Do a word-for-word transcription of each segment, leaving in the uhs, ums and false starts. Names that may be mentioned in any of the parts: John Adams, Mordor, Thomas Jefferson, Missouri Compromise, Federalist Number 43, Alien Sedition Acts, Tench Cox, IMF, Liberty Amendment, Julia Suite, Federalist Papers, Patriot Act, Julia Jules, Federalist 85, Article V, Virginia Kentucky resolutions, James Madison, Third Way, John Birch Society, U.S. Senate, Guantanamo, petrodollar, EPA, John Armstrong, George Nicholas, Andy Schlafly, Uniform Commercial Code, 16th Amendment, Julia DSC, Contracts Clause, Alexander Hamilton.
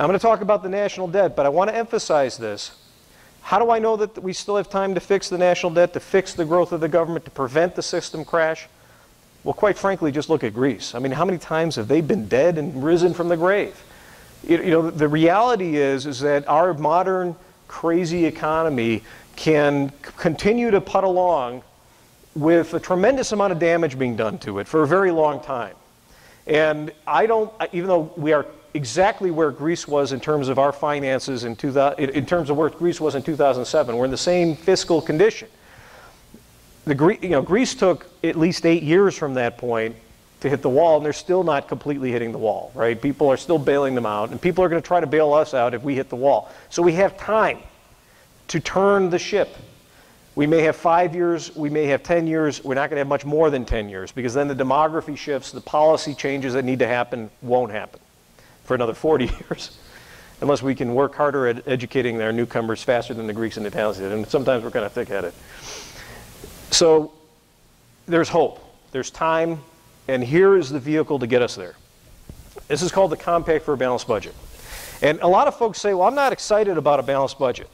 I'm going to talk about the national debt, but I want to emphasize this. How do I know that we still have time to fix the national debt, to fix the growth of the government, to prevent the system crash? Well, quite frankly, just look at Greece. I mean, how many times have they been dead and risen from the grave? You, you know, the reality is, is that our modern crazy economy can continue to putt along with a tremendous amount of damage being done to it for a very long time. And I don't, even though we are exactly where Greece was in terms of our finances in, in terms of where Greece was in two thousand seven, we're in the same fiscal condition. The Gre you know, Greece took at least eight years from that point to hit the wall, and they're still not completely hitting the wall, right? People are still bailing them out, and people are going to try to bail us out if we hit the wall. So we have time to turn the ship. We may have five years, we may have ten years, we're not going to have much more than ten years, because then the demography shifts, the policy changes that need to happen won't happen for another forty years, unless we can work harder at educating their newcomers faster than the Greeks and Italians did, and sometimes we're kind of thick-headed. So there's hope, there's time, and here is the vehicle to get us there. This is called the Compact for a Balanced Budget. And a lot of folks say, well, I'm not excited about a balanced budget.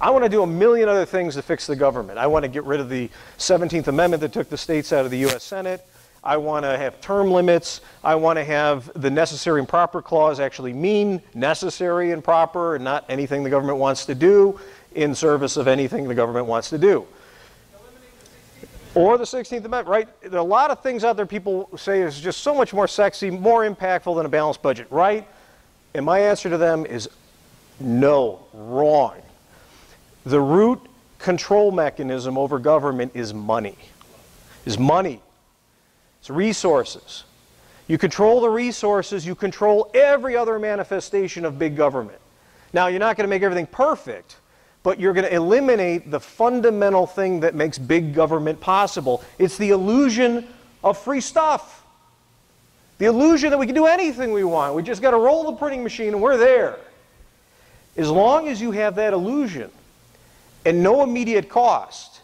I want to do a million other things to fix the government. I want to get rid of the seventeenth amendment that took the states out of the U S Senate. I want to have term limits. I want to have the necessary and proper clause actually mean necessary and proper and not anything the government wants to do in service of anything the government wants to do. Or the sixteenth amendment, right? There are a lot of things out there people say is just so much more sexy, more impactful than a balanced budget, right? And my answer to them is no, wrong. The root control mechanism over government is money, is money. It's resources. You control the resources, you control every other manifestation of big government. Now, you're not going to make everything perfect, but you're going to eliminate the fundamental thing that makes big government possible. It's the illusion of free stuff. The illusion that we can do anything we want. We just got to roll the printing machine and we're there. As long as you have that illusion and no immediate cost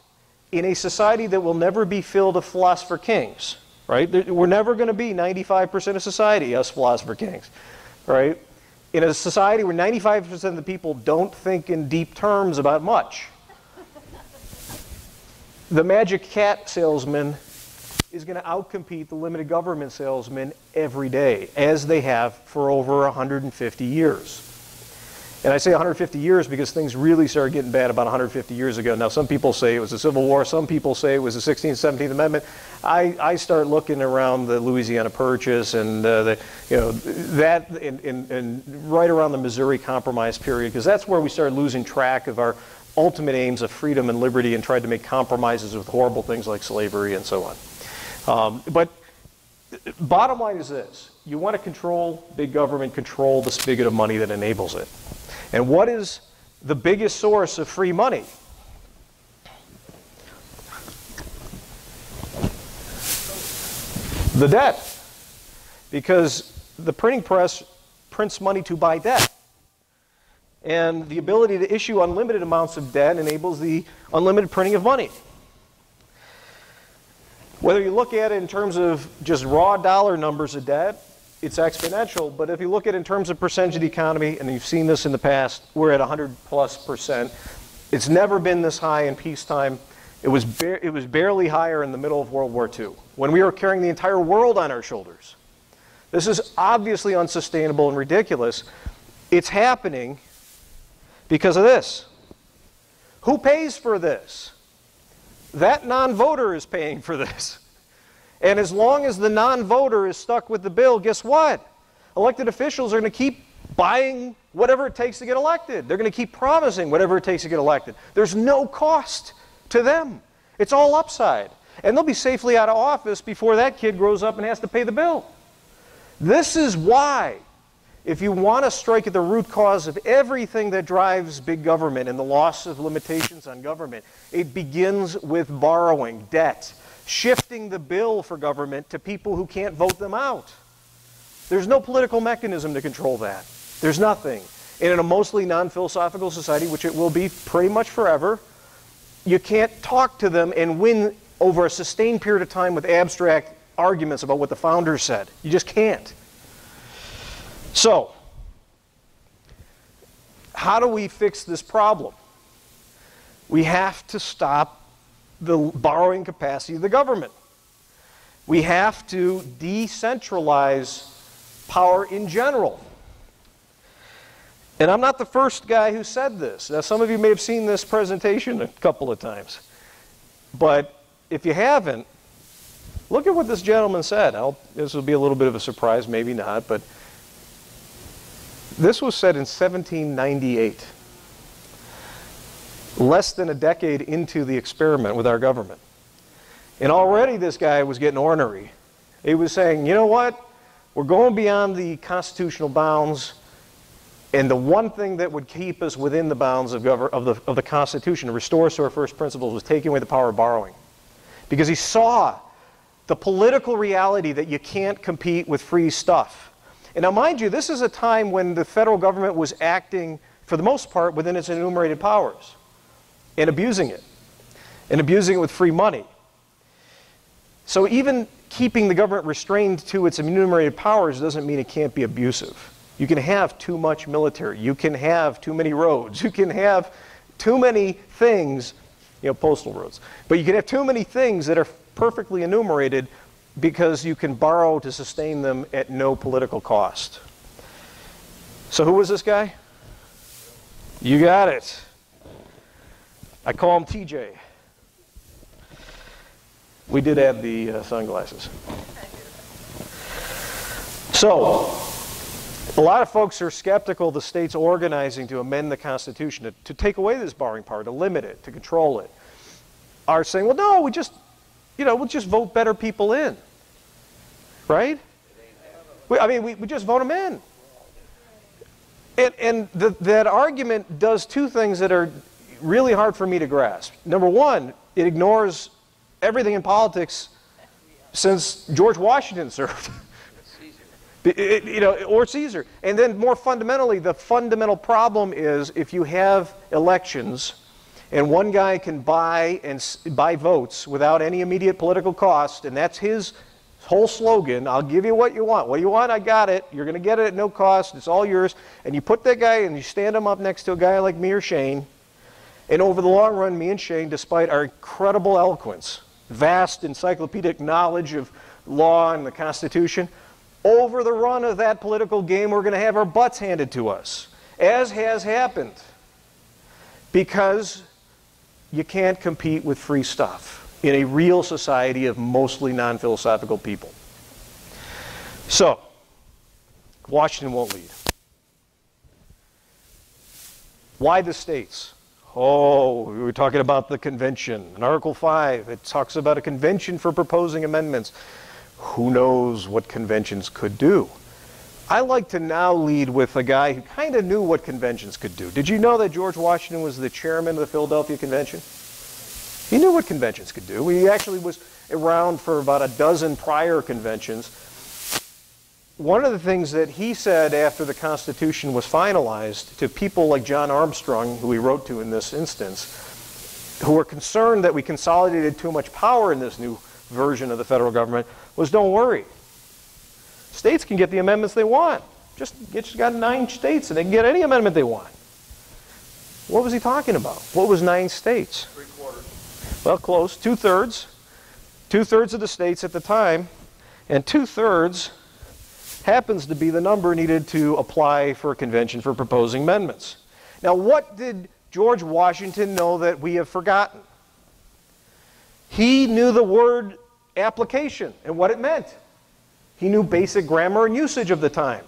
in a society that will never be filled with philosopher kings, right? We're never going to be ninety-five percent of society, us philosopher kings, right? In a society where ninety-five percent of the people don't think in deep terms about much, the magic cat salesman is going to outcompete the limited government salesman every day, as they have for over one hundred fifty years. And I say one hundred fifty years because things really started getting bad about one hundred fifty years ago. Now, some people say it was the Civil War. Some people say it was the sixteenth, seventeenth amendment. I, I start looking around the Louisiana Purchase and uh, the, you know, that and, and, and right around the Missouri Compromise period, because that's where we started losing track of our ultimate aims of freedom and liberty and tried to make compromises with horrible things like slavery and so on. Um, but bottom line is this. You want to control big government, control the spigot of money that enables it. And what is the biggest source of free money? The debt. Because the printing press prints money to buy debt. And the ability to issue unlimited amounts of debt enables the unlimited printing of money. Whether you look at it in terms of just raw dollar numbers of debt, it's exponential, but if you look at it in terms of percentage of the economy, and you've seen this in the past, we're at one hundred plus percent. It's never been this high in peacetime. It was, it was barely higher in the middle of World War Two, when we were carrying the entire world on our shoulders. This is obviously unsustainable and ridiculous. It's happening because of this. Who pays for this? That non-voter is paying for this. And as long as the non-voter is stuck with the bill, guess what? Elected officials are going to keep buying whatever it takes to get elected. They're going to keep promising whatever it takes to get elected. There's no cost to them. It's all upside. And they'll be safely out of office before that kid grows up and has to pay the bill. This is why, if you want to strike at the root cause of everything that drives big government and the loss of limitations on government, it begins with borrowing, debt. Shifting the bill for government to people who can't vote them out. There's no political mechanism to control that. There's nothing. And in a mostly non-philosophical society, which it will be pretty much forever, you can't talk to them and win over a sustained period of time with abstract arguments about what the founders said. You just can't. So, how do we fix this problem? We have to stop the borrowing capacity of the government. We have to decentralize power in general. And I'm not the first guy who said this. Now, some of you may have seen this presentation a couple of times. But if you haven't, look at what this gentleman said. I'll, this will be a little bit of a surprise, maybe not, but this was said in seventeen ninety-eight, less than a decade into the experiment with our government. And already this guy was getting ornery. He was saying, you know what? We're going beyond the constitutional bounds, and the one thing that would keep us within the bounds of, of, the, of the Constitution, to restore us to our first principles, was taking away the power of borrowing. Because he saw the political reality that you can't compete with free stuff. And now, mind you, this is a time when the federal government was acting, for the most part, within its enumerated powers and abusing it, and abusing it with free money. So even keeping the government restrained to its enumerated powers doesn't mean it can't be abusive. You can have too much military. You can have too many roads. You can have too many things, you know, postal roads. But you can have too many things that are perfectly enumerated because you can borrow to sustain them at no political cost. So who was this guy? You got it. I call him T J. We did add the uh, sunglasses. So, a lot of folks are skeptical of the states organizing to amend the Constitution, to, to take away this borrowing power, to limit it, to control it, are saying, well, no, we just, you know, we'll just vote better people in, right? We, I mean, we, we just vote them in. And, and the, that argument does two things that are really hard for me to grasp. Number one, it ignores everything in politics since George Washington served. It, you know, or Caesar. And then more fundamentally, the fundamental problem is if you have elections and one guy can buy and buy votes without any immediate political cost, and that's his whole slogan, I'll give you what you want. What do you want? I got it. You're going to get it at no cost. It's all yours. And you put that guy and you stand him up next to a guy like me or Shane. And over the long run, me and Shane, despite our incredible eloquence, vast encyclopedic knowledge of law and the Constitution, over the run of that political game, we're going to have our butts handed to us, as has happened, because you can't compete with free stuff in a real society of mostly non-philosophical people. So, Washington won't lead. Why the states? Oh, we were talking about the convention. In Article five, it talks about a convention for proposing amendments. Who knows what conventions could do? I like to now lead with a guy who kind of knew what conventions could do. Did you know that George Washington was the chairman of the Philadelphia Convention? He knew what conventions could do. He actually was around for about a dozen prior conventions. One of the things that he said after the Constitution was finalized to people like John Armstrong, who he wrote to in this instance, who were concerned that we consolidated too much power in this new version of the federal government, was don't worry. States can get the amendments they want. Just, just got nine states and they can get any amendment they want. What was he talking about? What was nine states? Three quarters. Well, close. Two thirds. Two thirds of the states at the time, and two thirds happens to be the number needed to apply for a convention for proposing amendments. Now, what did George Washington know that we have forgotten? He knew the word application and what it meant. He knew basic grammar and usage of the time.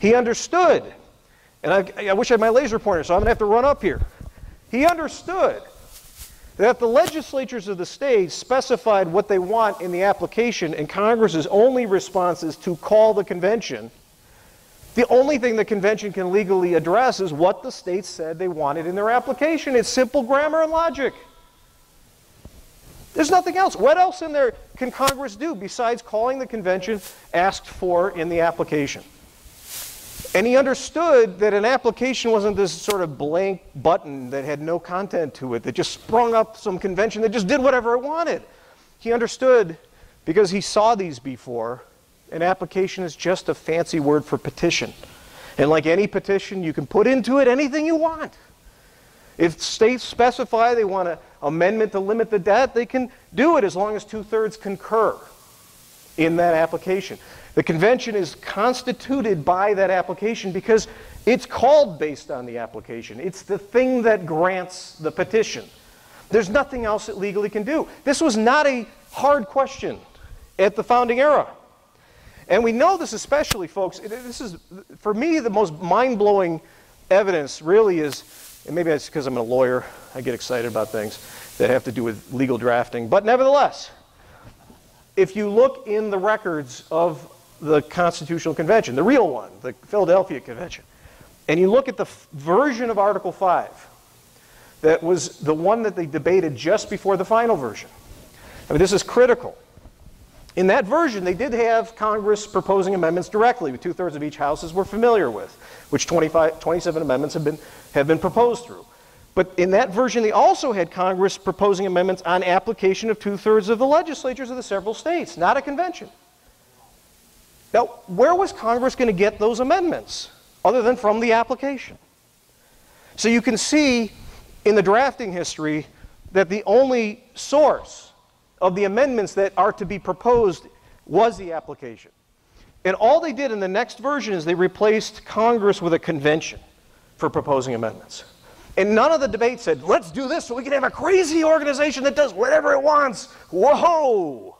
He understood, and I, I wish I had my laser pointer, so I'm going to have to run up here. He understood that the legislatures of the states specified what they want in the application, and Congress's only response is to call the convention. The only thing the convention can legally address is what the states said they wanted in their application. It's simple grammar and logic. There's nothing else. What else in there can Congress do besides calling the convention asked for in the application? And he understood that an application wasn't this sort of blank button that had no content to it, that just sprung up some convention that just did whatever it wanted. He understood, because he saw these before, an application is just a fancy word for petition. And like any petition, you can put into it anything you want. If states specify they want an amendment to limit the debt, they can do it as long as two-thirds concur in that application. The convention is constituted by that application because it's called based on the application. It's the thing that grants the petition. There's nothing else it legally can do. This was not a hard question at the founding era. And we know this especially, folks. This is, for me, the most mind-blowing evidence really is, and maybe that's because I'm a lawyer, I get excited about things that have to do with legal drafting. But nevertheless, if you look in the records of the Constitutional Convention, the real one, the Philadelphia Convention, and you look at the version of Article five, that was the one that they debated just before the final version. I mean, this is critical. In that version, they did have Congress proposing amendments directly, with two-thirds of each house, as we're familiar with, which twenty-five, twenty-seven amendments have been, have been proposed through. But in that version, they also had Congress proposing amendments on application of two-thirds of the legislatures of the several states, not a convention. Now, where was Congress going to get those amendments, other than from the application? So you can see in the drafting history that the only source of the amendments that are to be proposed was the application. And all they did in the next version is they replaced Congress with a convention for proposing amendments. And none of the debate said, let's do this so we can have a crazy organization that does whatever it wants. Whoa!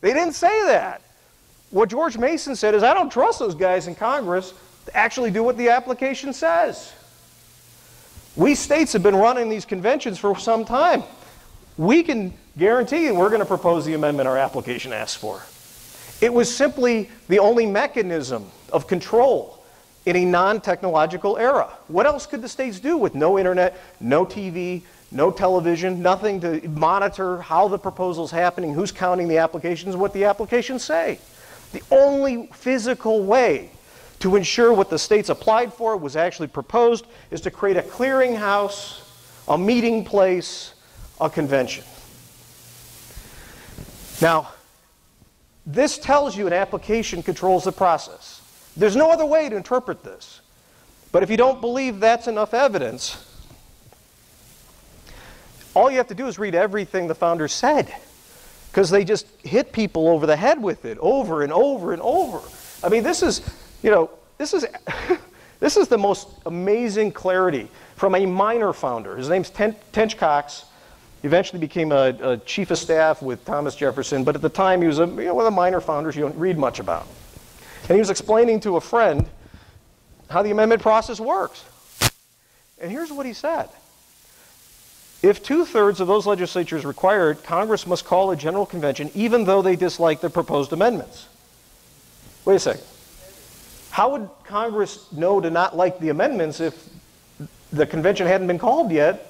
They didn't say that. What George Mason said is, I don't trust those guys in Congress to actually do what the application says. We states have been running these conventions for some time. We can guarantee and we're going to propose the amendment our application asks for. It was simply the only mechanism of control in a non-technological era. What else could the states do with no internet, no T V, no television, nothing to monitor how the proposal's happening, who's counting the applications, what the applications say? The only physical way to ensure what the states applied for was actually proposed is to create a clearinghouse, a meeting place, a convention. Now, this tells you an application controls the process. There's no other way to interpret this. But if you don't believe that's enough evidence, all you have to do is read everything the founders said, because they just hit people over the head with it over and over and over. I mean, this is, you know, this is, this is the most amazing clarity from a minor founder. His name's Ten Tench Cox. He eventually became a, a chief of staff with Thomas Jefferson, but at the time he was a, you know, one of the minor founders you don't read much about. And he was explaining to a friend how the amendment process works. And here's what he said. If two-thirds of those legislatures required, Congress must call a general convention even though they dislike the proposed amendments. Wait a second. How would Congress know to not like the amendments if the convention hadn't been called yet,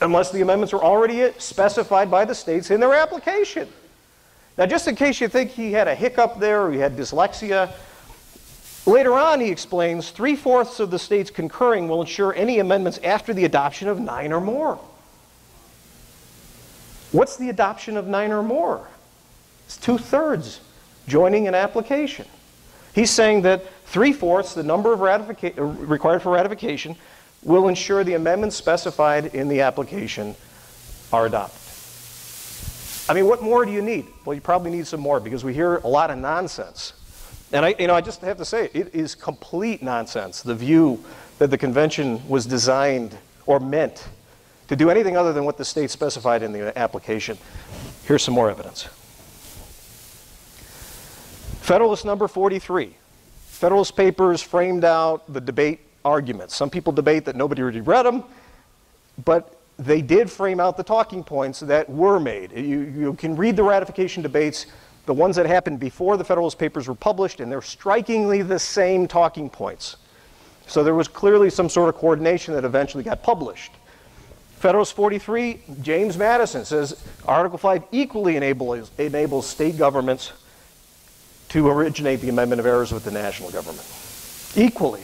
unless the amendments were already specified by the states in their application? Now, just in case you think he had a hiccup there or he had dyslexia, later on he explains three-fourths of the states concurring will ensure any amendments after the adoption of nine or more. What's the adoption of nine or more? It's two-thirds joining an application. He's saying that three-fourths, the number of ratification required for ratification, will ensure the amendments specified in the application are adopted. I mean, what more do you need? Well, you probably need some more, because we hear a lot of nonsense. And I, you know, I just have to say, it is complete nonsense, the view that the convention was designed or meant to do anything other than what the state specified in the application. Here's some more evidence. Federalist Number forty-three. Federalist Papers framed out the debate arguments. Some people debate that nobody really read them, but they did frame out the talking points that were made. You, you can read the ratification debates, the ones that happened before the Federalist Papers were published, and they're strikingly the same talking points. So there was clearly some sort of coordination that eventually got published. Federalist forty-three, James Madison says, Article five equally enables, enables state governments to originate the amendment of errors with the national government. Equally.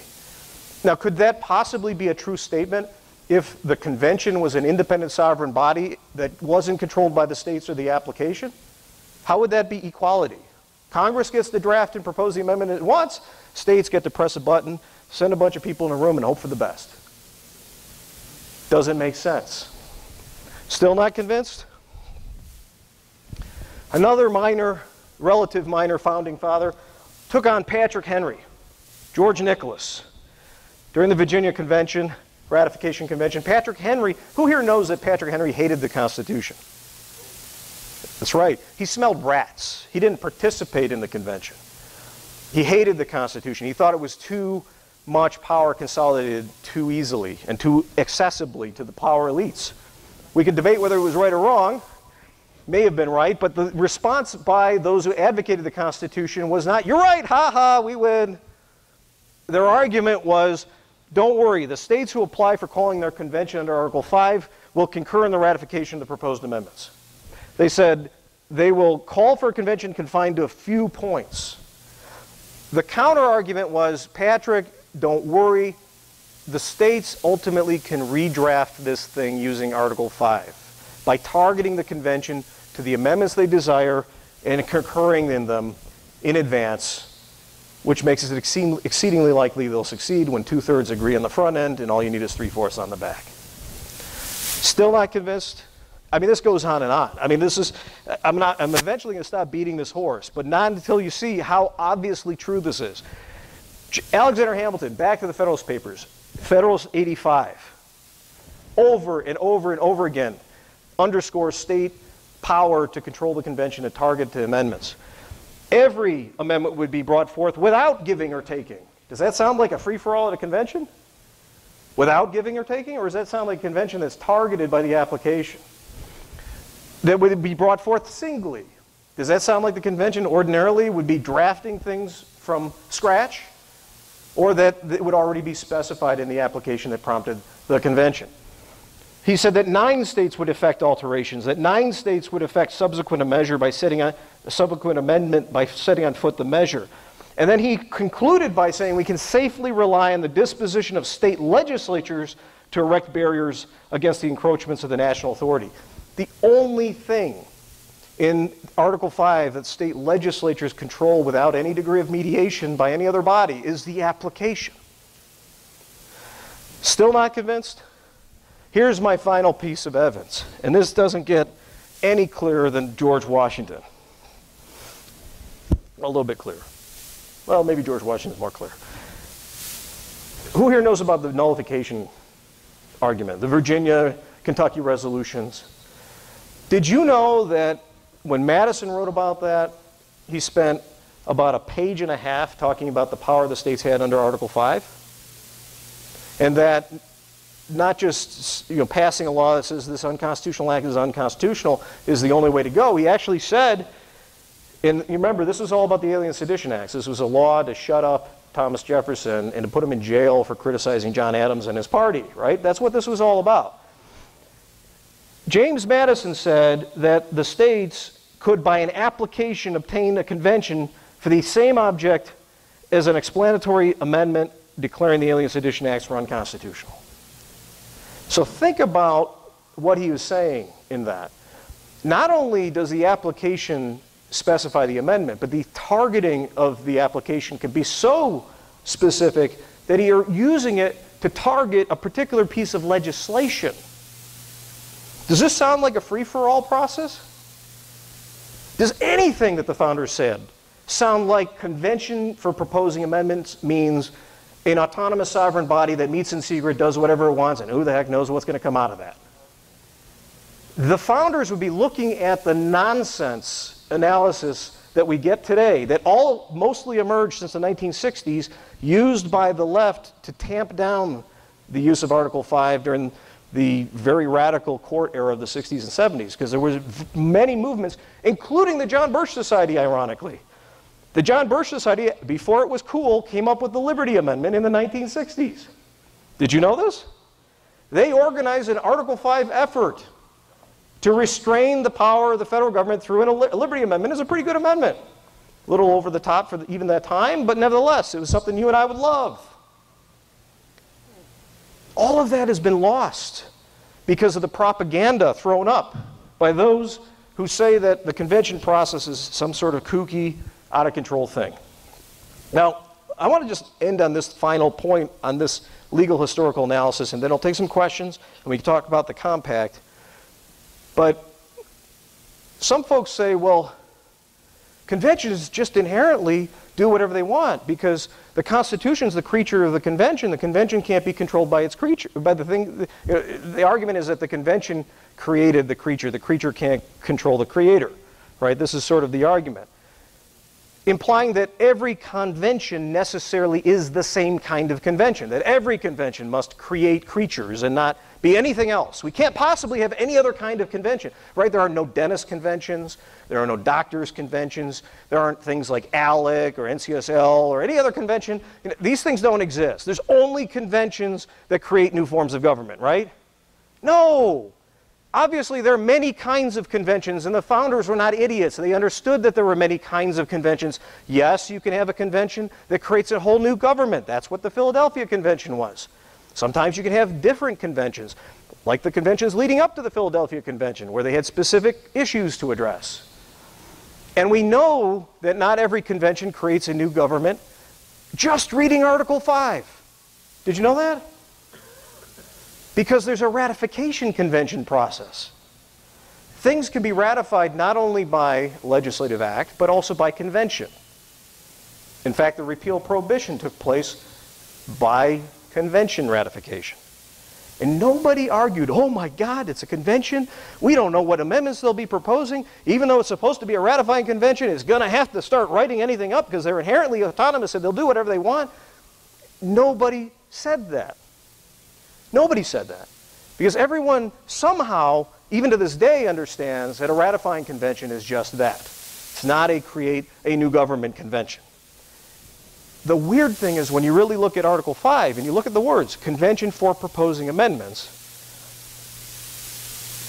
Now, could that possibly be a true statement if the convention was an independent sovereign body that wasn't controlled by the states or the application? How would that be equality? Congress gets to draft and propose the amendment at once. States get to press a button, send a bunch of people in a room, and hope for the best. Doesn't make sense. Still not convinced? Another minor, relative minor founding father took on Patrick Henry, George Nicholas. During the Virginia Convention, ratification convention, Patrick Henry, who here knows that Patrick Henry hated the Constitution? That's right. He smelled rats. He didn't participate in the convention. He hated the Constitution. He thought it was too much power consolidated too easily and too accessibly to the power elites. We could debate whether it was right or wrong. May have been right, but the response by those who advocated the Constitution was not, "You're right, ha ha, we win." Their argument was, don't worry, the states who apply for calling their convention under Article five will concur in the ratification of the proposed amendments. They said they will call for a convention confined to a few points. The counter-argument was, Patrick, don't worry, the states ultimately can redraft this thing using Article five by targeting the convention to the amendments they desire and concurring in them in advance, which makes it exceedingly likely they'll succeed when two-thirds agree on the front end and all you need is three-fourths on the back. Still not convinced? I mean, this goes on and on. I mean, this is, I'm, not, I'm eventually going to stop beating this horse, but not until you see how obviously true this is. Alexander Hamilton, back to the Federalist Papers, Federalist eighty-five, over and over and over again, underscores state power to control the convention and target the amendments. Every amendment would be brought forth without giving or taking. Does that sound like a free-for-all at a convention? Without giving or taking? Or does that sound like a convention that's targeted by the application? That would be brought forth singly. Does that sound like the convention ordinarily would be drafting things from scratch? Or that it would already be specified in the application that prompted the convention? He said that nine states would effect alterations, that nine states would effect subsequent measure by setting on, a subsequent amendment by setting on foot the measure. And then he concluded by saying we can safely rely on the disposition of state legislatures to erect barriers against the encroachments of the national authority. The only thing in Article five that state legislatures control without any degree of mediation by any other body is the application. Still not convinced? Here's my final piece of evidence, and this doesn't get any clearer than George Washington. A little bit clearer. Well, maybe George Washington's more clear. Who here knows about the nullification argument, the Virginia Kentucky resolutions? Did you know that when Madison wrote about that, he spent about a page and a half talking about the power the states had under Article five? And that not just you know, passing a law that says this unconstitutional act is unconstitutional is the only way to go. He actually said, and you remember this was all about the Alien Sedition Acts. This was a law to shut up Thomas Jefferson and to put him in jail for criticizing John Adams and his party, right? That's what this was all about. James Madison said that the states could, by an application, obtain a convention for the same object as an explanatory amendment declaring the Alien Sedition Acts were unconstitutional. So think about what he was saying in that. Not only does the application specify the amendment, but the targeting of the application can be so specific that you're using it to target a particular piece of legislation. Does this sound like a free-for-all process? Does anything that the founders said sound like convention for proposing amendments means an autonomous sovereign body that meets in secret, does whatever it wants, and who the heck knows what's going to come out of that? The founders would be looking at the nonsense analysis that we get today, that all mostly emerged since the nineteen sixties, used by the left to tamp down the use of Article five during the very radical court era of the sixties and seventies, because there were many movements, including the John Birch Society, ironically. The John Birch Society, before it was cool, came up with the Liberty Amendment in the nineteen sixties. Did you know this? They organized an Article five effort to restrain the power of the federal government through a Liberty Amendment. It's a pretty good amendment. A little over the top for the, even that time, but nevertheless, it was something you and I would love. All of that has been lost because of the propaganda thrown up by those who say that the convention process is some sort of kooky, out of control thing. Now, I want to just end on this final point on this legal historical analysis, and then I'll take some questions, and we can talk about the compact. But some folks say, well, conventions just inherently do whatever they want because the Constitution's the creature of the convention. The convention can't be controlled by its creature. By the thing, the, you know, the argument is that the convention created the creature. The creature can't control the creator, right? This is sort of the argument, implying that every convention necessarily is the same kind of convention, that every convention must create creatures and not be anything else. We can't possibly have any other kind of convention, right? There are no dentist conventions, there are no doctors conventions, there aren't things like ALEC or N C S L or any other convention. You know, these things don't exist. There's only conventions that create new forms of government, right? No! Obviously, there are many kinds of conventions, and the founders were not idiots. They understood that there were many kinds of conventions. Yes, you can have a convention that creates a whole new government. That's what the Philadelphia Convention was. Sometimes you can have different conventions, like the conventions leading up to the Philadelphia Convention, where they had specific issues to address. And we know that not every convention creates a new government just reading Article five. Did you know that? Because there's a ratification convention process. Things can be ratified not only by legislative act, but also by convention. In fact, the repeal of prohibition took place by convention ratification. And nobody argued, oh my God, it's a convention. We don't know what amendments they'll be proposing. Even though it's supposed to be a ratifying convention, it's going to have to start writing anything up because they're inherently autonomous and they'll do whatever they want. Nobody said that. Nobody said that, because everyone somehow, even to this day, understands that a ratifying convention is just that. It's not a create a new government convention. The weird thing is when you really look at Article five and you look at the words, convention for proposing amendments,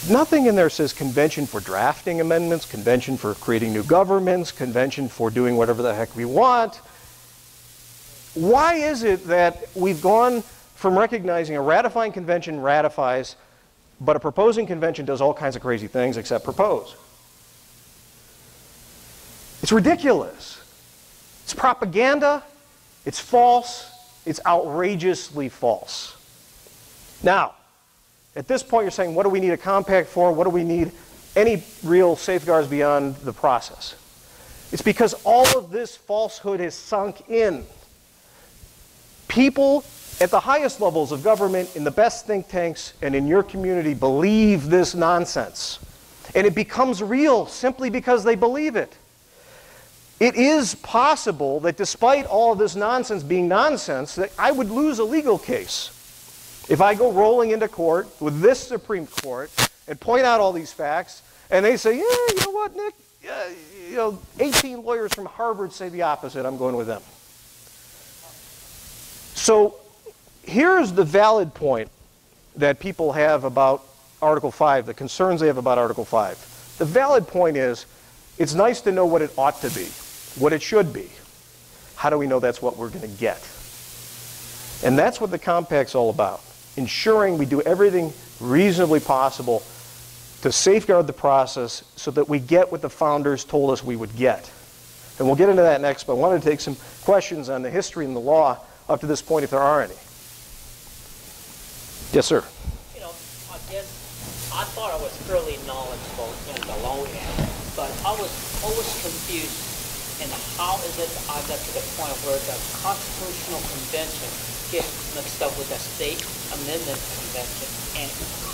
nothing in there says convention for drafting amendments, convention for creating new governments, convention for doing whatever the heck we want. Why is it that we've gone from recognizing a ratifying convention ratifies, but a proposing convention does all kinds of crazy things except propose? It's ridiculous. It's propaganda. It's false. It's outrageously false. Now, at this point you're saying, what do we need a compact for? What do we need any real safeguards beyond the process? It's because all of this falsehood has sunk in. People at the highest levels of government, in the best think tanks, and in your community believe this nonsense. And it becomes real simply because they believe it. It is possible that despite all of this nonsense being nonsense, that I would lose a legal case if I go rolling into court with this Supreme Court and point out all these facts, and they say, yeah, you know what, Nick? Uh, you know, eighteen lawyers from Harvard say the opposite. I'm going with them. So, here's the valid point that people have about Article five, the concerns they have about Article five. The valid point is, it's nice to know what it ought to be, what it should be. How do we know that's what we're going to get? And that's what the compact's all about, ensuring we do everything reasonably possible to safeguard the process so that we get what the founders told us we would get. And we'll get into that next, but I wanted to take some questions on the history and the law up to this point if there are any. Yes, sir. You know, I guess I thought I was fairly knowledgeable in the law, but I was always confused in how is it I got to the point where the Constitutional Convention gets mixed up with the State Amendment Convention, and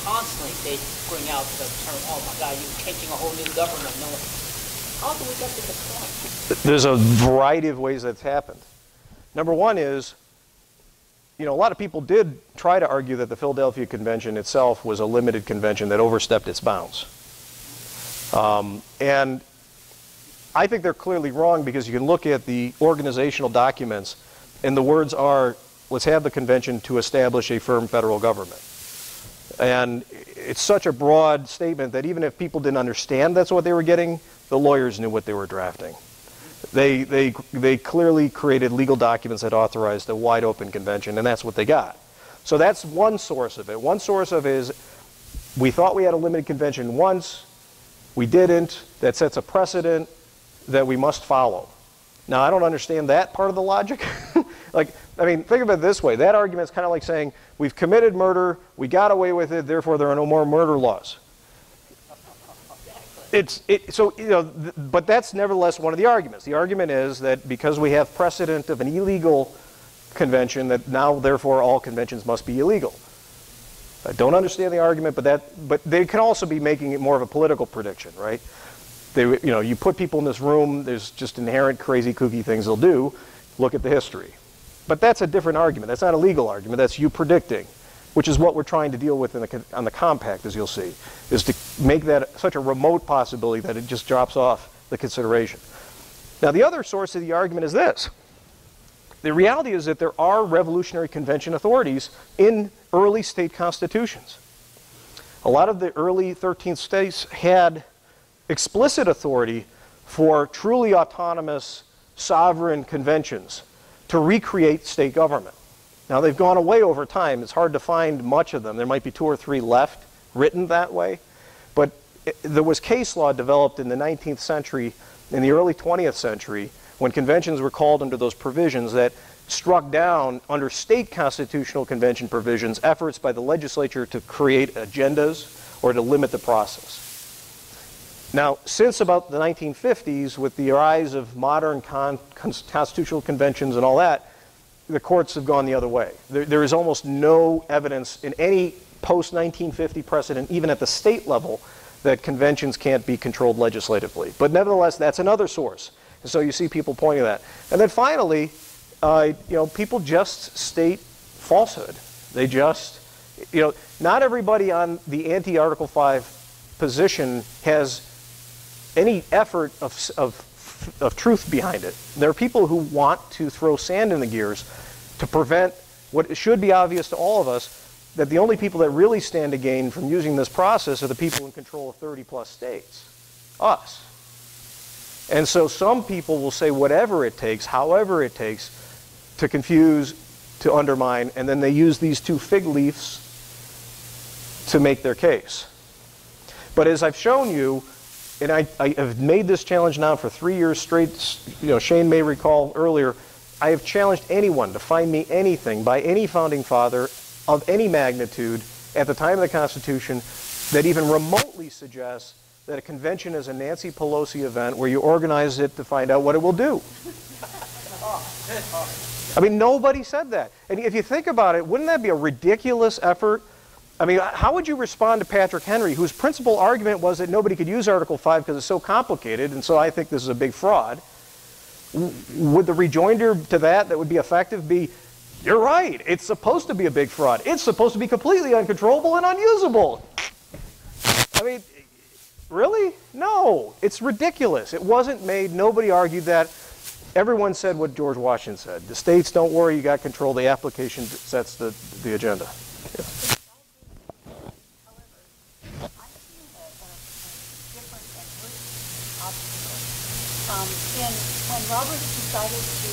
constantly they bring out the term, oh my God, you're taking a whole new government. No, how do we get to this point? There's a variety of ways that's happened. Number one is, you know, a lot of people did try to argue that the Philadelphia Convention itself was a limited convention that overstepped its bounds. Um, and I think they're clearly wrong because you can look at the organizational documents and the words are, let's have the convention to establish a firm federal government. And it's such a broad statement that even if people didn't understand that's what they were getting, the lawyers knew what they were drafting. They, they, they clearly created legal documents that authorized a wide open convention, and that's what they got. So that's one source of it. One source of it is we thought we had a limited convention once, we didn't, that sets a precedent that we must follow. Now, I don't understand that part of the logic. Like, I mean, think of it this way. That argument's kind of like saying, we've committed murder, we got away with it, therefore there are no more murder laws. It's, it, so, you know, th but that's nevertheless one of the arguments. The argument is that because we have precedent of an illegal convention, that now, therefore, all conventions must be illegal. I don't understand the argument, but that, but they can also be making it more of a political prediction, right? They, you know, you put people in this room, there's just inherent crazy kooky things they'll do. Look at the history. But that's a different argument. That's not a legal argument. That's you predicting, which is what we're trying to deal with in the, on the compact, as you'll see, is to make that such a remote possibility that it just drops off the consideration. Now, the other source of the argument is this. The reality is that there are revolutionary convention authorities in early state constitutions. A lot of the early thirteenth states had explicit authority for truly autonomous, sovereign conventions to recreate state government. Now, they've gone away over time. It's hard to find much of them. There might be two or three left written that way. But it, there was case law developed in the nineteenth century, in the early twentieth century, when conventions were called under those provisions that struck down, under state constitutional convention provisions, efforts by the legislature to create agendas or to limit the process. Now, since about the nineteen fifties, with the rise of modern con constitutional conventions and all that, the courts have gone the other way. There, there is almost no evidence in any post nineteen fifty precedent, even at the state level, that conventions can't be controlled legislatively. But nevertheless, that's another source. And so you see people pointing to that. And then finally, uh, you know, people just state falsehood. They just, you know, not everybody on the anti-Article five position has any effort of, of of truth behind it. There are people who want to throw sand in the gears to prevent what should be obvious to all of us, that the only people that really stand to gain from using this process are the people in control of thirty plus states, us. And so some people will say whatever it takes, however it takes, to confuse, to undermine, and then they use these two fig leaves to make their case. But as I've shown you, and I, I have made this challenge now for three years straight. You know, Shane may recall earlier, I have challenged anyone to find me anything by any founding father of any magnitude at the time of the Constitution that even remotely suggests that a convention is a Nancy Pelosi event where you organize it to find out what it will do. I mean, nobody said that. And if you think about it, wouldn't that be a ridiculous effort? I mean, how would you respond to Patrick Henry, whose principal argument was that nobody could use Article five because it's so complicated, and so I think this is a big fraud? Would the rejoinder to that that would be effective be, you're right, it's supposed to be a big fraud. It's supposed to be completely uncontrollable and unusable. I mean, really? No, it's ridiculous. It wasn't made. Nobody argued that. Everyone said what George Washington said. The states, don't worry, you got control. The application sets the, the agenda. Yeah. Um, and when Roberts decided to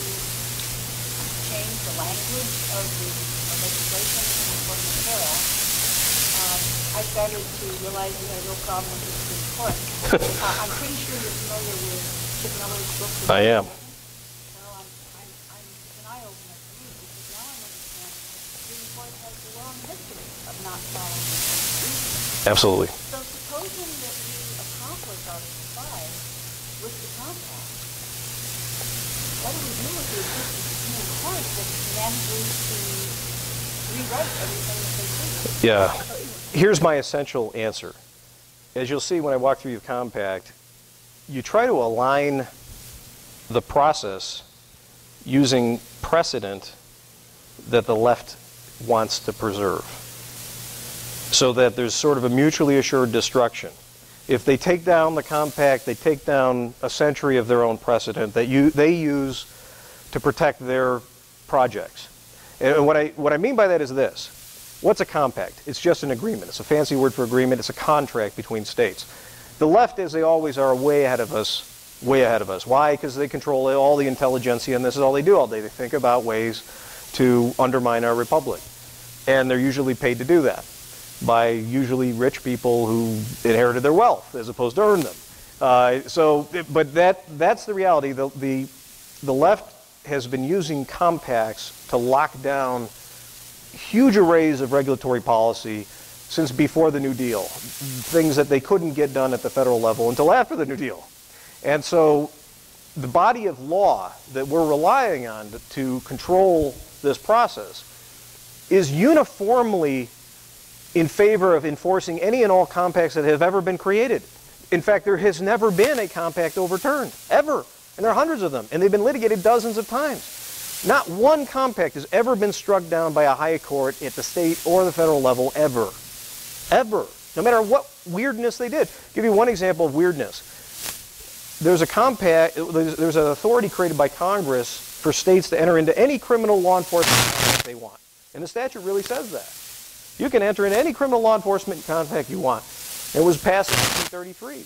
change the language of the legislation for the bill, um, I started to realize we had a real problem with the Supreme Court. uh, I'm pretty sure you're familiar with Chip Miller's book. I am. Well, I'm, I'm, I'm an eye-opener for me, because now I understand the Supreme Court has a long history of not following the Constitution. Absolutely. So supposing that we accomplish our five with the compact, what do we do with the Supreme Court that manages to rewrite everything that they do? Yeah. Here's my essential answer. As you'll see when I walk through the compact, you try to align the process using precedent that the left wants to preserve, so that there's sort of a mutually assured destruction. If they take down the compact, they take down a century of their own precedent that you, they use to protect their projects. And what I, what I mean by that is this. What's a compact? It's just an agreement. It's a fancy word for agreement. It's a contract between states. The left, as they always are, way ahead of us, way ahead of us. Why? Because they control all the intelligentsia, and this is all they do all day. They think about ways to undermine our republic, and they're usually paid to do that by usually rich people who inherited their wealth as opposed to earn them. Uh, so, but that, that's the reality. The, the the left has been using compacts to lock down huge arrays of regulatory policy since before the New Deal, things that they couldn't get done at the federal level until after the New Deal. And so the body of law that we're relying on to, to control this process is uniformly in favor of enforcing any and all compacts that have ever been created. In fact, there has never been a compact overturned, ever. And there are hundreds of them, and they've been litigated dozens of times. Not one compact has ever been struck down by a high court at the state or the federal level, ever. Ever. No matter what weirdness they did. I'll give you one example of weirdness. There's a compact, there's an authority created by Congress for states to enter into any criminal law enforcement compact they want. And the statute really says that. You can enter into any criminal law enforcement compact you want. It was passed in nineteen thirty-three.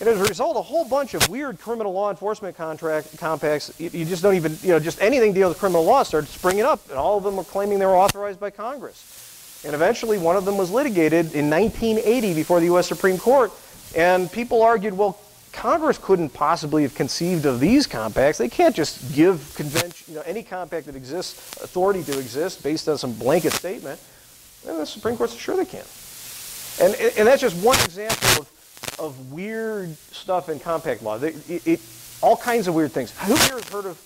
And as a result, a whole bunch of weird criminal law enforcement contract compacts, you, you just don't even, you know, just anything dealing with criminal law started springing up, and all of them were claiming they were authorized by Congress. And eventually one of them was litigated in nineteen eighty before the U S Supreme Court, and people argued, well, Congress couldn't possibly have conceived of these compacts. They can't just give convention, you know, any compact that exists, authority to exist based on some blanket statement. And the Supreme Court said, sure they can. And, and that's just one example of of weird stuff in compact law. It, it, it, all kinds of weird things. Who here has heard of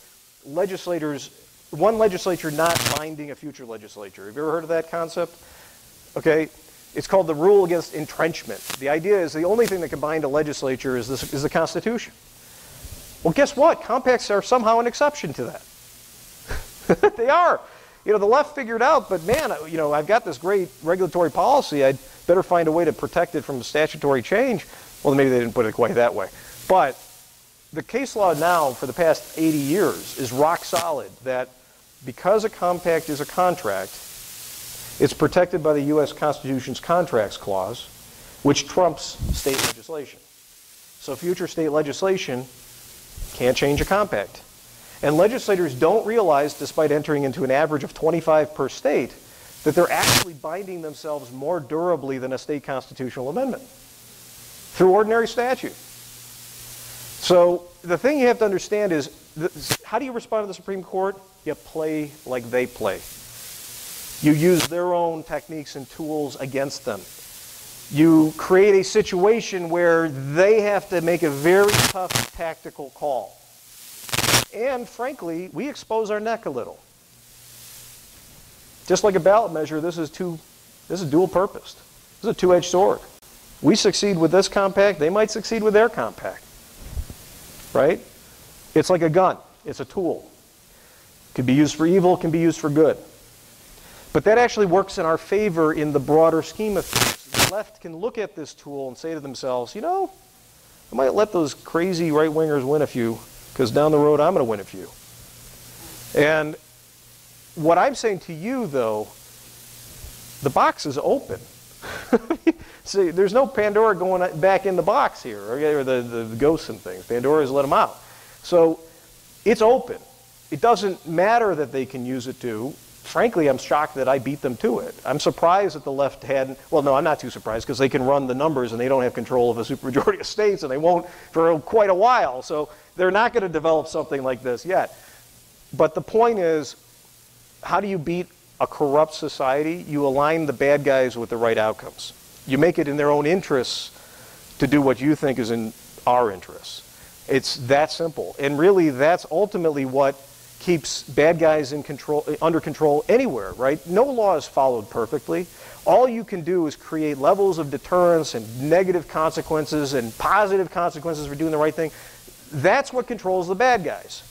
legislators, one legislature not binding a future legislature? Have you ever heard of that concept? Okay, it's called the rule against entrenchment. The idea is the only thing that can bind a legislature is, this, is the Constitution. Well, guess what? Compacts are somehow an exception to that. They are. You know, the left figured out, but man, you know, I've got this great regulatory policy. I'd better find a way to protect it from statutory change. Well, maybe they didn't put it quite that way. But the case law now for the past eighty years is rock solid that because a compact is a contract, it's protected by the U S Constitution's Contracts Clause, which trumps state legislation. So future state legislation can't change a compact. And legislators don't realize, despite entering into an average of twenty-five per state, that they're actually binding themselves more durably than a state constitutional amendment through ordinary statute. So the thing you have to understand is, how do you respond to the Supreme Court? You play like they play. You use their own techniques and tools against them. You create a situation where they have to make a very tough tactical call. And frankly, we expose our neck a little. Just like a ballot measure, this is two, this is dual-purposed. This is a two-edged sword. We succeed with this compact, they might succeed with their compact, right? It's like a gun. It's a tool. It can be used for evil, it can be used for good. But that actually works in our favor in the broader scheme of things. The left can look at this tool and say to themselves, you know, I might let those crazy right-wingers win a few, because down the road I'm going to win a few. And what I'm saying to you, though, the box is open. See, there's no Pandora going back in the box here, or the, the, the ghosts and things. Pandora's let them out. So it's open. It doesn't matter that they can use it to. Frankly, I'm shocked that I beat them to it. I'm surprised that the left hadn't. Well, no, I'm not too surprised, because they can run the numbers and they don't have control of a supermajority of states, and they won't for quite a while. So they're not going to develop something like this yet. But the point is, how do you beat a corrupt society? You align the bad guys with the right outcomes. You make it in their own interests to do what you think is in our interests. It's that simple. And really, that's ultimately what keeps bad guys in control, under control anywhere, right? No law is followed perfectly. All you can do is create levels of deterrence and negative consequences and positive consequences for doing the right thing. That's what controls the bad guys.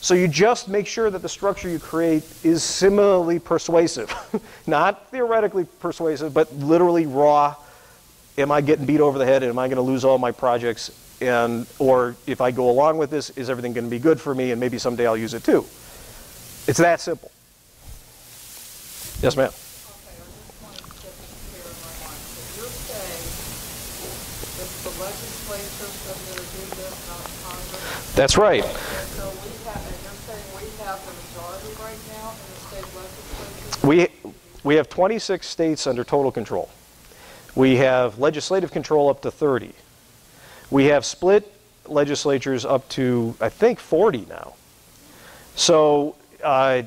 So you just make sure that the structure you create is similarly persuasive. Not theoretically persuasive, but literally raw. Am I getting beat over the head? Am I going to lose all my projects? And, or if I go along with this, is everything going to be good for me? And maybe someday I'll use it too. It's that simple. Yes, ma'am. That's right. We, we have twenty-six states under total control. We have legislative control up to thirty. We have split legislatures up to, I think, forty now. So, uh,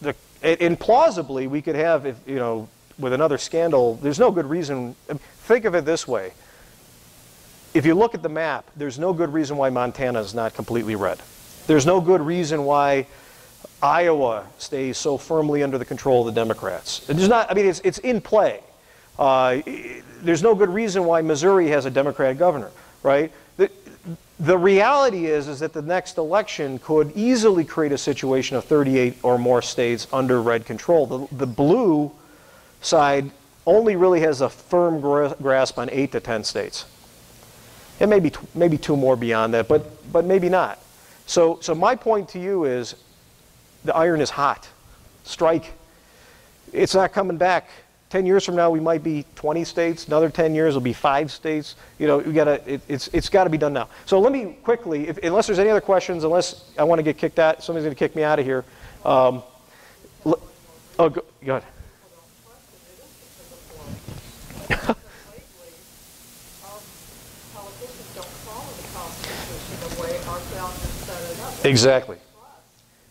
the, implausibly, we could have, if, you know, with another scandal, there's no good reason. Think of it this way. If you look at the map, there's no good reason why Montana is not completely red. There's no good reason why Iowa stays so firmly under the control of the Democrats. There's not, I mean, it's, it's in play. Uh, there's no good reason why Missouri has a Democratic governor, right? The, the reality is, is that the next election could easily create a situation of thirty-eight or more states under red control. The, the blue side only really has a firm gr grasp on eight to ten states. And maybe, t maybe two more beyond that, but, but maybe not. So, so my point to you is, the iron is hot. Strike. It's not coming back. Ten years from now, we might be twenty states. Another ten years, it'll be five states. You know, we gotta. It, it's it's got to be done now. So let me quickly, if, unless there's any other questions, unless I want to get kicked out, somebody's gonna kick me out of here. Um, l oh, go, go ahead. Exactly.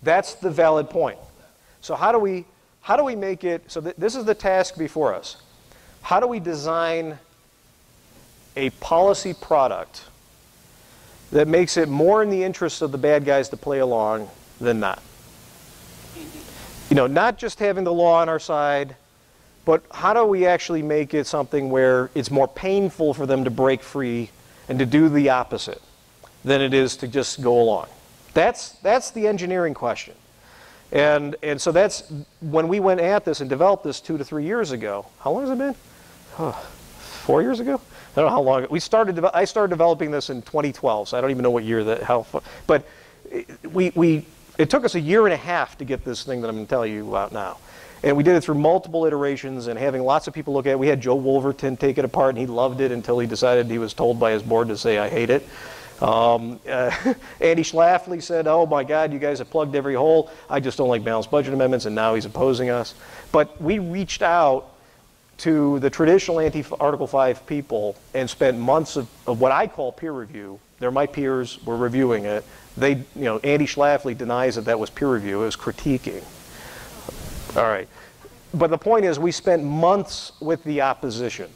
That's the valid point. So how do we, how do we make it, so th this is the task before us. How do we design a policy product that makes it more in the interest of the bad guys to play along than not? You know, not just having the law on our side, but how do we actually make it something where it's more painful for them to break free and to do the opposite than it is to just go along? That's, that's the engineering question. And, and so that's, when we went at this and developed this two to three years ago, how long has it been? Oh, four years ago? I don't know how long. We started, I started developing this in twenty twelve, so I don't even know what year that, how, but we, we, it took us a year and a half to get this thing that I'm gonna tell you about now. And we did it through multiple iterations and having lots of people look at it. We had Joe Wolverton take it apart and he loved it until he decided he was told by his board to say, I hate it. Um, uh, Andy Schlafly said, oh my God, you guys have plugged every hole. I just don't like balanced budget amendments, and now he's opposing us. But we reached out to the traditional anti-Article five people and spent months of, of what I call peer review. They're my peers, we're reviewing it. They, you know, Andy Schlafly denies that that was peer review, it was critiquing. All right, but the point is we spent months with the opposition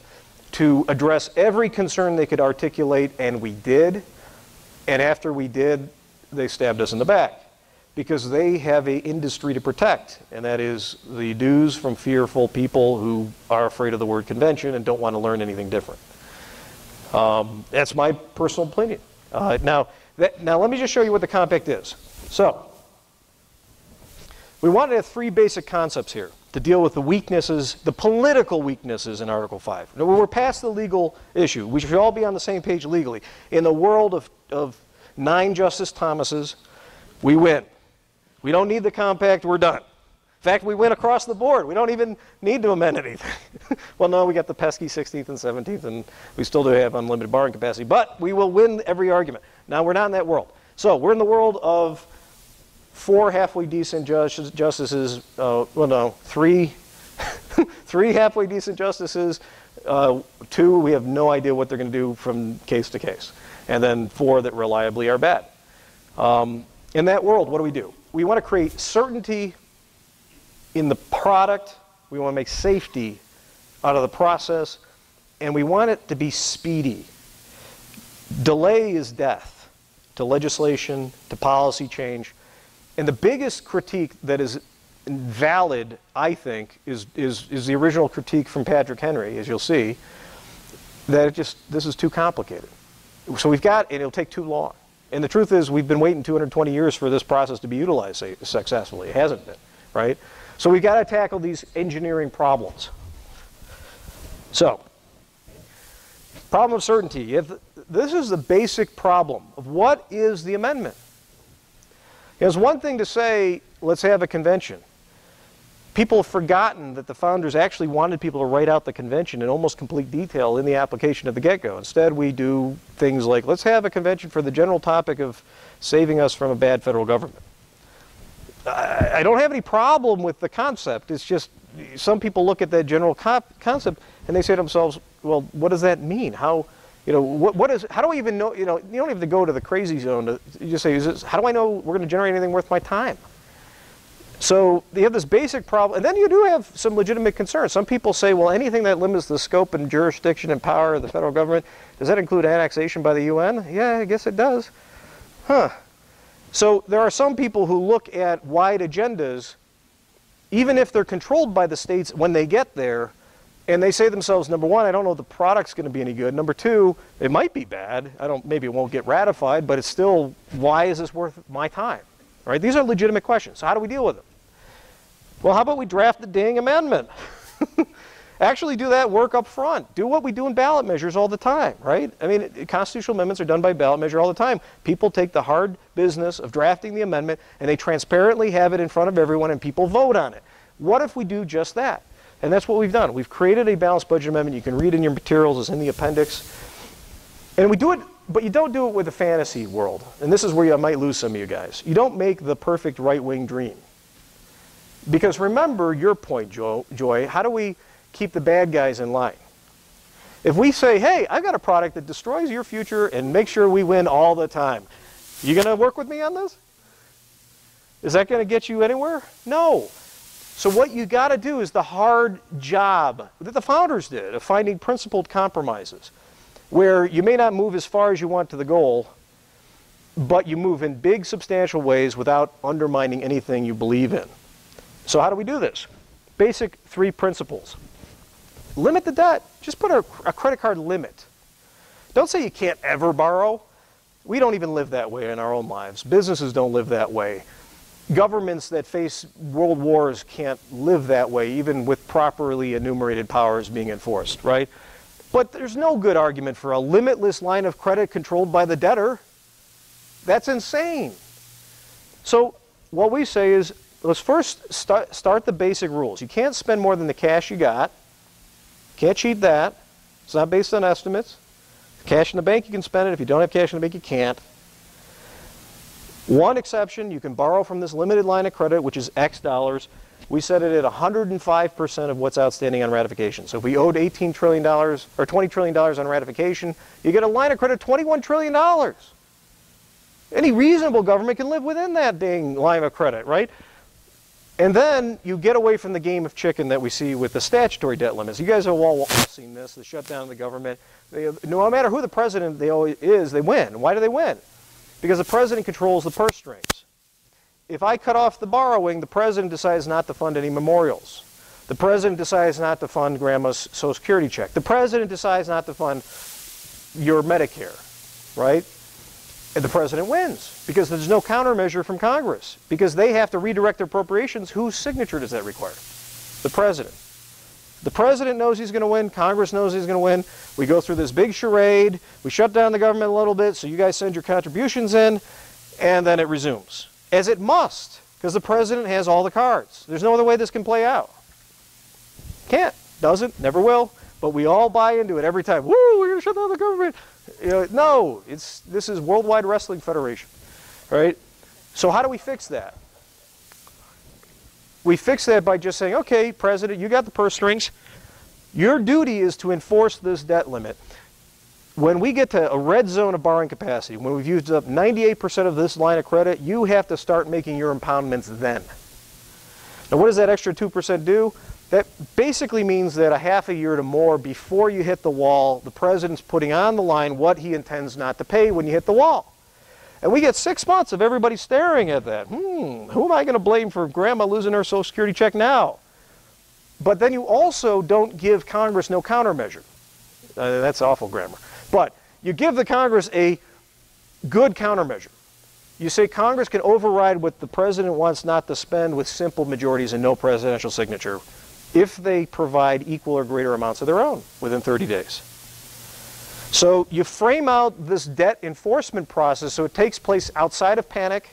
to address every concern they could articulate, and we did. And after we did, they stabbed us in the back because they have an industry to protect, and that is the dues from fearful people who are afraid of the word convention and don't want to learn anything different. Um, that's my personal opinion. Uh, now, that, now let me just show you what the compact is. So, we wanted to have three basic concepts here to deal with the weaknesses, the political weaknesses in Article five. Now, we're past the legal issue. We should all be on the same page legally. In the world of of nine Justice Thomases, we win. We don't need the compact, we're done. In fact, we win across the board. We don't even need to amend anything. Well, no, we got the pesky sixteenth and seventeenth, and we still do have unlimited borrowing capacity, but we will win every argument. Now, we're not in that world. So we're in the world of four halfway decent justice, justices, uh, well, no, three, three halfway decent justices, uh, two, we have no idea what they're gonna do from case to case, and then four that reliably are bad. Um, in that world, what do we do? We want to create certainty in the product, we want to make safety out of the process, and we want it to be speedy. Delay is death to legislation, to policy change, and the biggest critique that is valid, I think, is, is, is the original critique from Patrick Henry, as you'll see, that it just, this is too complicated. So we've got, and it'll take too long. And the truth is, we've been waiting two hundred twenty years for this process to be utilized successfully. It hasn't been, right? So we've got to tackle these engineering problems. So, problem of certainty. If, this is the basic problem of what is the amendment. It's one thing to say, let's have a convention. People have forgotten that the founders actually wanted people to write out the convention in almost complete detail in the application at the get-go. Instead, we do things like, let's have a convention for the general topic of saving us from a bad federal government. I, I don't have any problem with the concept. It's just some people look at that general co- concept and they say to themselves, well, what does that mean? How, You know, what, what is, how do I even know, you know, you don't have to go to the crazy zone to, you just say, is this, how do I know we're going to generate anything worth my time? So you have this basic problem, and then you do have some legitimate concerns. Some people say, well, anything that limits the scope and jurisdiction and power of the federal government, does that include annexation by the U N? Yeah, I guess it does. Huh. So there are some people who look at wide agendas, even if they're controlled by the states when they get there, and they say to themselves, number one, I don't know if the product's going to be any good. Number two, it might be bad. I don't, maybe it won't get ratified, but it's still, why is this worth my time? Right? These are legitimate questions. So how do we deal with them? Well, how about we draft the dang amendment? Actually do that work up front. Do what we do in ballot measures all the time, right? I mean, it, constitutional amendments are done by ballot measure all the time. People take the hard business of drafting the amendment, and they transparently have it in front of everyone, and people vote on it. What if we do just that? And that's what we've done. We've created a balanced budget amendment. You can read in your materials. It's in the appendix. And we do it, but you don't do it with a fantasy world. And this is where you, I might lose some of you guys. You don't make the perfect right-wing dream. Because remember your point, Joe, Joy, how do we keep the bad guys in line? If we say, hey, I've got a product that destroys your future and makes sure we win all the time, you gonna work with me on this? Is that gonna get you anywhere? No. So what you gotta do is the hard job that the founders did of finding principled compromises, where you may not move as far as you want to the goal, but you move in big, substantial ways without undermining anything you believe in. So how do we do this? Basic three principles. Limit the debt. Just put a, a credit card limit. Don't say you can't ever borrow. We don't even live that way in our own lives. Businesses don't live that way. Governments that face world wars can't live that way, even with properly enumerated powers being enforced, right? But there's no good argument for a limitless line of credit controlled by the debtor. That's insane. So what we say is, let's first start, start the basic rules. You can't spend more than the cash you got. Can't cheat that. It's not based on estimates. Cash in the bank, you can spend it. If you don't have cash in the bank, you can't. One exception, you can borrow from this limited line of credit, which is X dollars. We set it at one hundred five percent of what's outstanding on ratification. So if we owed eighteen trillion dollars or twenty trillion dollars on ratification, you get a line of credit of twenty-one trillion dollars. Any reasonable government can live within that dang line of credit, right? And then you get away from the game of chicken that we see with the statutory debt limits. You guys have all seen this, the shutdown of the government. They, no matter who the president they always is, they win. Why do they win? Because the president controls the purse strings. If I cut off the borrowing, the president decides not to fund any memorials. The president decides not to fund grandma's Social Security check. The president decides not to fund your Medicare, right? And the president wins, because there's no countermeasure from Congress, because they have to redirect their appropriations. Whose signature does that require? The president. The president knows he's going to win. Congress knows he's going to win. We go through this big charade. We shut down the government a little bit, so you guys send your contributions in, and then it resumes. As it must, because the president has all the cards. There's no other way this can play out. Can't. Doesn't. Never will. But we all buy into it every time. Woo, we're going to shut down the government. You know, no, it's, this is Worldwide Wrestling Federation, right? So how do we fix that? We fix that by just saying, okay, President, you got the purse strings. Your duty is to enforce this debt limit. When we get to a red zone of borrowing capacity, when we've used up ninety-eight percent of this line of credit, you have to start making your impoundments then. Now, what does that extra two percent do? That basically means that a half a year to more before you hit the wall, the president's putting on the line what he intends not to pay when you hit the wall. And we get six months of everybody staring at that. Hmm, who am I going to blame for grandma losing her Social Security check now? But then you also don't give Congress no countermeasure. Uh, that's awful grammar. But you give the Congress a good countermeasure. You say Congress can override what the president wants not to spend with simple majorities and no presidential signature, if they provide equal or greater amounts of their own within thirty days. So you frame out this debt enforcement process so it takes place outside of panic,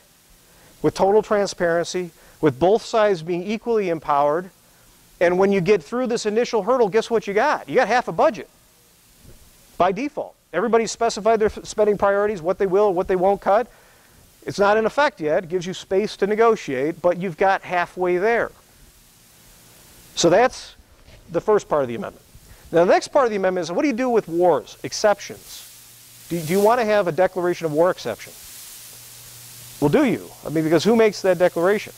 with total transparency, with both sides being equally empowered. And when you get through this initial hurdle, guess what you got? You got half a budget by default. Everybody's specified their spending priorities, what they will, what they won't cut. It's not in effect yet. It gives you space to negotiate, but you've got halfway there. So that's the first part of the amendment. Now, the next part of the amendment is, what do you do with wars, exceptions? Do, do you want to have a declaration of war exception? Well, do you? I mean, because who makes that declaration?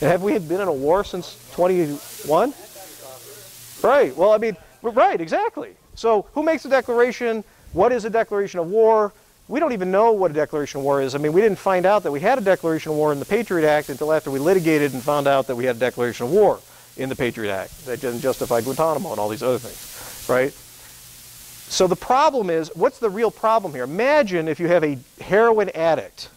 And have we been in a war since twenty-one? Right, well, I mean, right, exactly. So who makes the declaration? What is a declaration of war? We don't even know what a declaration of war is. I mean, we didn't find out that we had a declaration of war in the Patriot Act until after we litigated and found out that we had a declaration of war in the Patriot Act. That doesn't justify Guantanamo and all these other things, right? So the problem is, what's the real problem here? Imagine if you have a heroin addict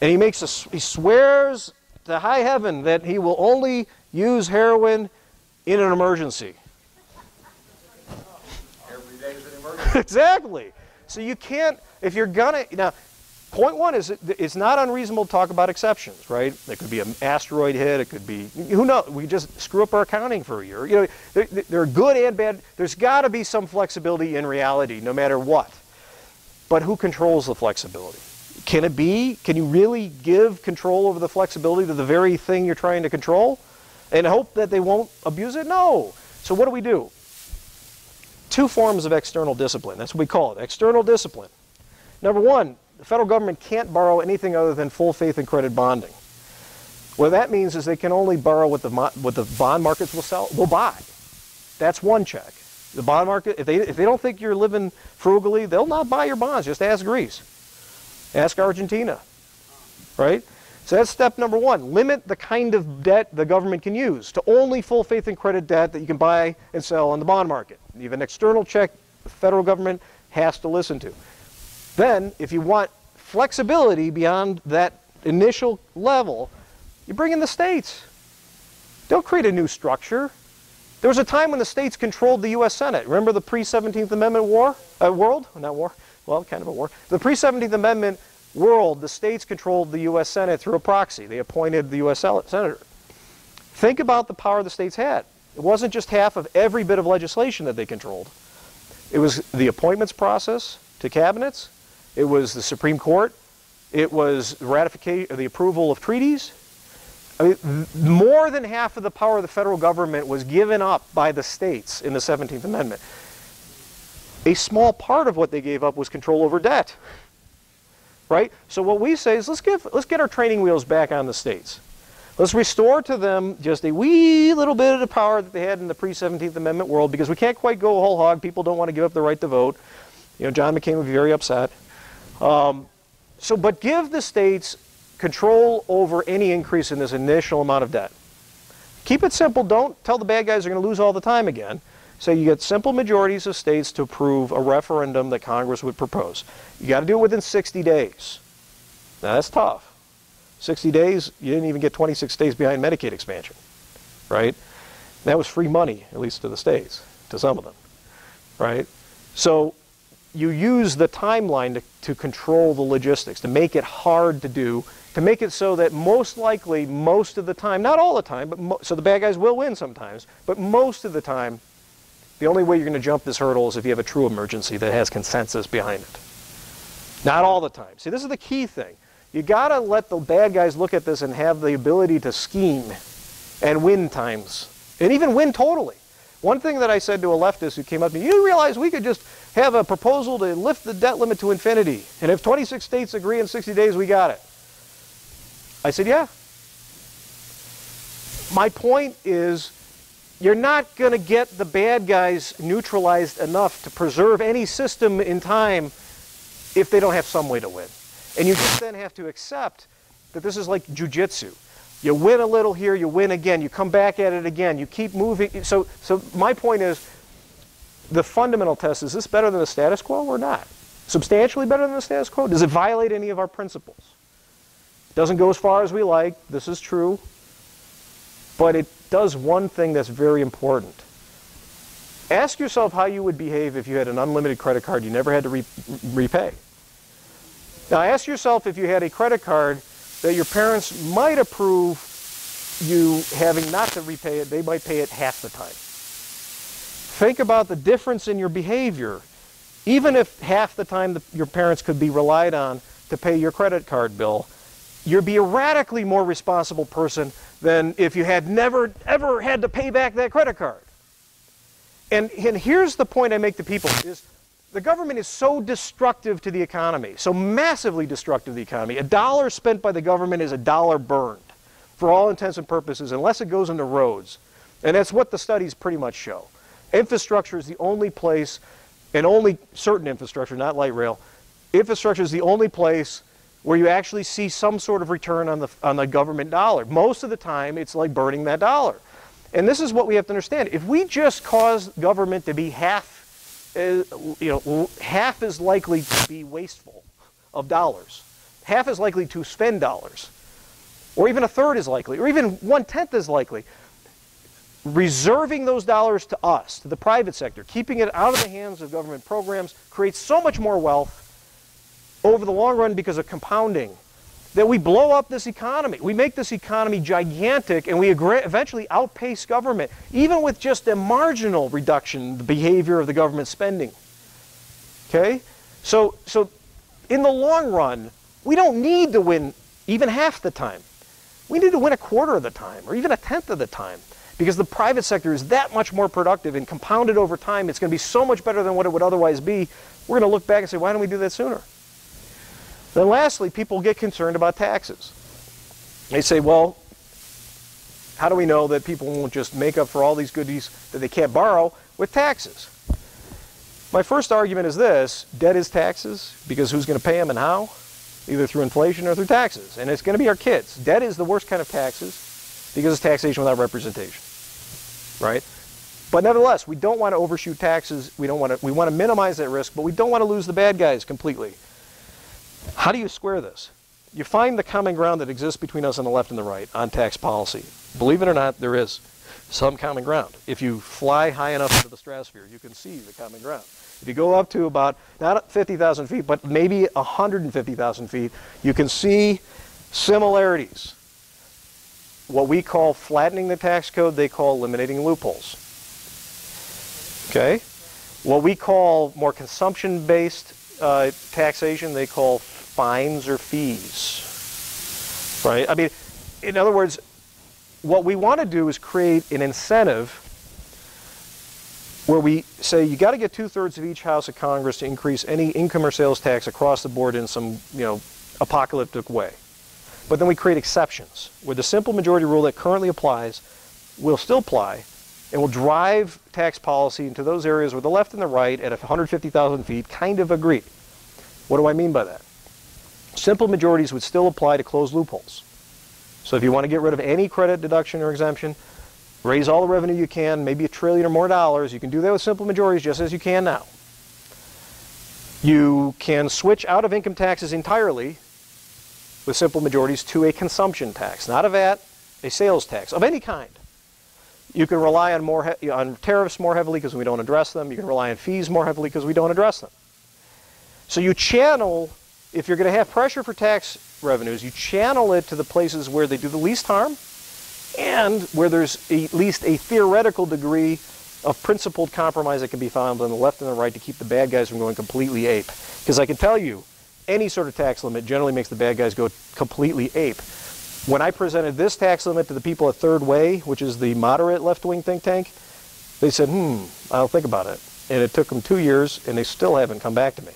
and he makes a, he swears to high heaven that he will only use heroin in an emergency. Every day is an emergency. Exactly. So you can't, if you're gonna, now, point one is, it's not unreasonable to talk about exceptions, right? It could be an asteroid hit, it could be, who knows, we just screw up our accounting for a year. You know, there, there are good and bad, there's gotta be some flexibility in reality, no matter what. But who controls the flexibility? Can it be, can you really give control over the flexibility to the very thing you're trying to control and hope that they won't abuse it? No. So what do we do? Two forms of external discipline, that's what we call it, external discipline. Number one, the federal government can't borrow anything other than full faith and credit bonding. What that means is they can only borrow what the, what the bond markets will sell, will buy. That's one check. The bond market, if they, if they don't think you're living frugally, they'll not buy your bonds. Just ask Greece. Ask Argentina, right? So that's step number one. Limit the kind of debt the government can use to only full faith and credit debt that you can buy and sell on the bond market. You have an external check the federal government has to listen to. Then, if you want flexibility beyond that initial level, you bring in the states. Don't create a new structure. There was a time when the states controlled the U S Senate. Remember the pre-seventeenth Amendment war, uh, world? Not war, well, kind of a war. The pre-seventeenth Amendment world, the states controlled the U S Senate through a proxy. They appointed the U S Senator. Think about the power the states had. It wasn't just half of every bit of legislation that they controlled. It was the appointments process to cabinets. It was the Supreme Court. It was ratification, the approval of treaties. I mean, more than half of the power of the federal government was given up by the states in the seventeenth Amendment. A small part of what they gave up was control over debt, right? So what we say is, let's give, let's get our training wheels back on the states. Let's restore to them just a wee little bit of the power that they had in the pre-seventeenth Amendment world, because we can't quite go whole hog. People don't want to give up the right to vote. You know, John McCain would be very upset. Um, so, but give the states control over any increase in this initial amount of debt. Keep it simple. Don't tell the bad guys they're going to lose all the time again. So you get simple majorities of states to approve a referendum that Congress would propose. You got to do it within sixty days. Now, that's tough. sixty days, you didn't even get twenty-six states behind Medicaid expansion, right? That was free money, at least to the states, to some of them, right? So you use the timeline to, to control the logistics, to make it hard to do, to make it so that most likely, most of the time, not all the time, but mo so the bad guys will win sometimes, but most of the time, the only way you're going to jump this hurdle is if you have a true emergency that has consensus behind it. Not all the time. See, this is the key thing. You gotta let the bad guys look at this and have the ability to scheme and win times, and even win totally. One thing that I said to a leftist who came up to me, you realize we could just have a proposal to lift the debt limit to infinity, and if twenty-six states agree in sixty days, we got it. I said, yeah. My point is, you're not gonna get the bad guys neutralized enough to preserve any system in time if they don't have some way to win. And you just then have to accept that this is like jujitsu. You win a little here, you win again, you come back at it again, you keep moving. So, so my point is, the fundamental test, is this better than the status quo or not? Substantially better than the status quo? Does it violate any of our principles? It doesn't go as far as we like, this is true, but it does one thing that's very important. Ask yourself how you would behave if you had an unlimited credit card you never had to re repay. Now ask yourself if you had a credit card that your parents might approve you having not to repay it, they might pay it half the time. Think about the difference in your behavior, even if half the time the, your parents could be relied on to pay your credit card bill, you'd be a radically more responsible person than if you had never, ever had to pay back that credit card. And, and here's the point I make to people is the government is so destructive to the economy, so massively destructive to the economy. A dollar spent by the government is a dollar burned for all intents and purposes, unless it goes into roads. And that's what the studies pretty much show. Infrastructure is the only place, and only certain infrastructure, not light rail, infrastructure is the only place where you actually see some sort of return on the, on the government dollar. Most of the time, it's like burning that dollar. And this is what we have to understand. If we just cause government to be half, uh, you know, half as likely to be wasteful of dollars, half as likely to spend dollars, or even a third as likely, or even one-tenth as likely, reserving those dollars to us, to the private sector, keeping it out of the hands of government programs, creates so much more wealth over the long run because of compounding, that we blow up this economy. We make this economy gigantic, and we eventually outpace government, even with just a marginal reduction in the behavior of the government spending. Okay? So, so in the long run, we don't need to win even half the time. We need to win a quarter of the time, or even a tenth of the time, because the private sector is that much more productive, and compounded over time, it's going to be so much better than what it would otherwise be. We're going to look back and say, why don't we do that sooner? Then lastly, people get concerned about taxes. They say, well, how do we know that people won't just make up for all these goodies that they can't borrow with taxes? My first argument is this: debt is taxes, because who's going to pay them and how? Either through inflation or through taxes, and it's going to be our kids. Debt is the worst kind of taxes, because it's taxation without representation, right? But nevertheless, we don't want to overshoot taxes. We don't want to, we want to minimize that risk, but we don't want to lose the bad guys completely. How do you square this? You find the common ground that exists between us on the left and the right on tax policy. Believe it or not, there is some common ground. If you fly high enough into the stratosphere, you can see the common ground. If you go up to about, not fifty thousand feet, but maybe one hundred fifty thousand feet, you can see similarities. What we call flattening the tax code, they call eliminating loopholes. Okay? What we call more consumption-based uh, taxation, they call fines or fees. Right? I mean, in other words, what we want to do is create an incentive where we say you got to get two-thirds of each house of Congress to increase any income or sales tax across the board in some, you know, apocalyptic way. But then we create exceptions where the simple majority rule that currently applies will still apply and will drive tax policy into those areas where the left and the right at one hundred fifty thousand feet kind of agree. What do I mean by that? Simple majorities would still apply to close loopholes. So if you want to get rid of any credit deduction or exemption, raise all the revenue you can, maybe a trillion or more dollars, you can do that with simple majorities just as you can now. You can switch out of income taxes entirely with simple majorities to a consumption tax, not a vat, a sales tax of any kind. You can rely on more on tariffs more heavily because we don't address them. You can rely on fees more heavily because we don't address them. So you channel, if you're going to have pressure for tax revenues, you channel it to the places where they do the least harm and where there's at least a theoretical degree of principled compromise that can be found on the left and the right to keep the bad guys from going completely ape. Because I can tell you, any sort of tax limit generally makes the bad guys go completely ape. When I presented this tax limit to the people at Third Way, which is the moderate left-wing think tank, they said, hmm, I'll think about it. And it took them two years, and they still haven't come back to me.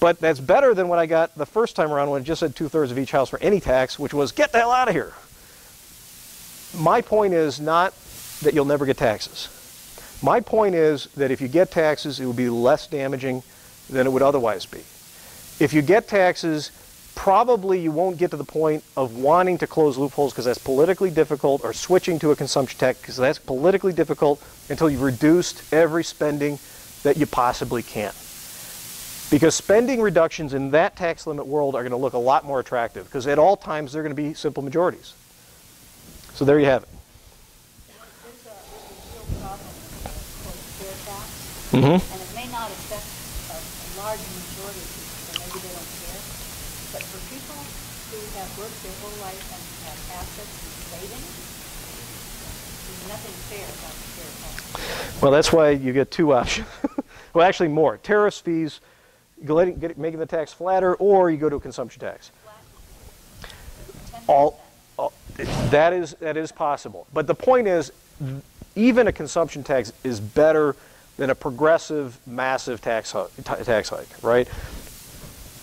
But that's better than what I got the first time around when it just said two-thirds of each house for any tax, which was, get the hell out of here. My point is not that you'll never get taxes. My point is that if you get taxes, it will be less damaging than it would otherwise be. If you get taxes, probably you won't get to the point of wanting to close loopholes because that's politically difficult, or switching to a consumption tax because that's politically difficult, until you've reduced every spending that you possibly can. Because spending reductions in that tax limit world are going to look a lot more attractive, because at all times they're going to be simple majorities. So there you have it. There's a real problem with fair tax, mm-hmm. and it may not affect a large majority. They don't care. But for people who have worked their whole life and have assets and savings, there's nothing fair about the fair tax. Well, that's why you get two options. Well, actually more. Tariffs, fees, getting, getting, making the tax flatter, or you go to a consumption tax. All, all, that is, that is possible. But the point is, even a consumption tax is better than a progressive, massive tax, tax hike, right?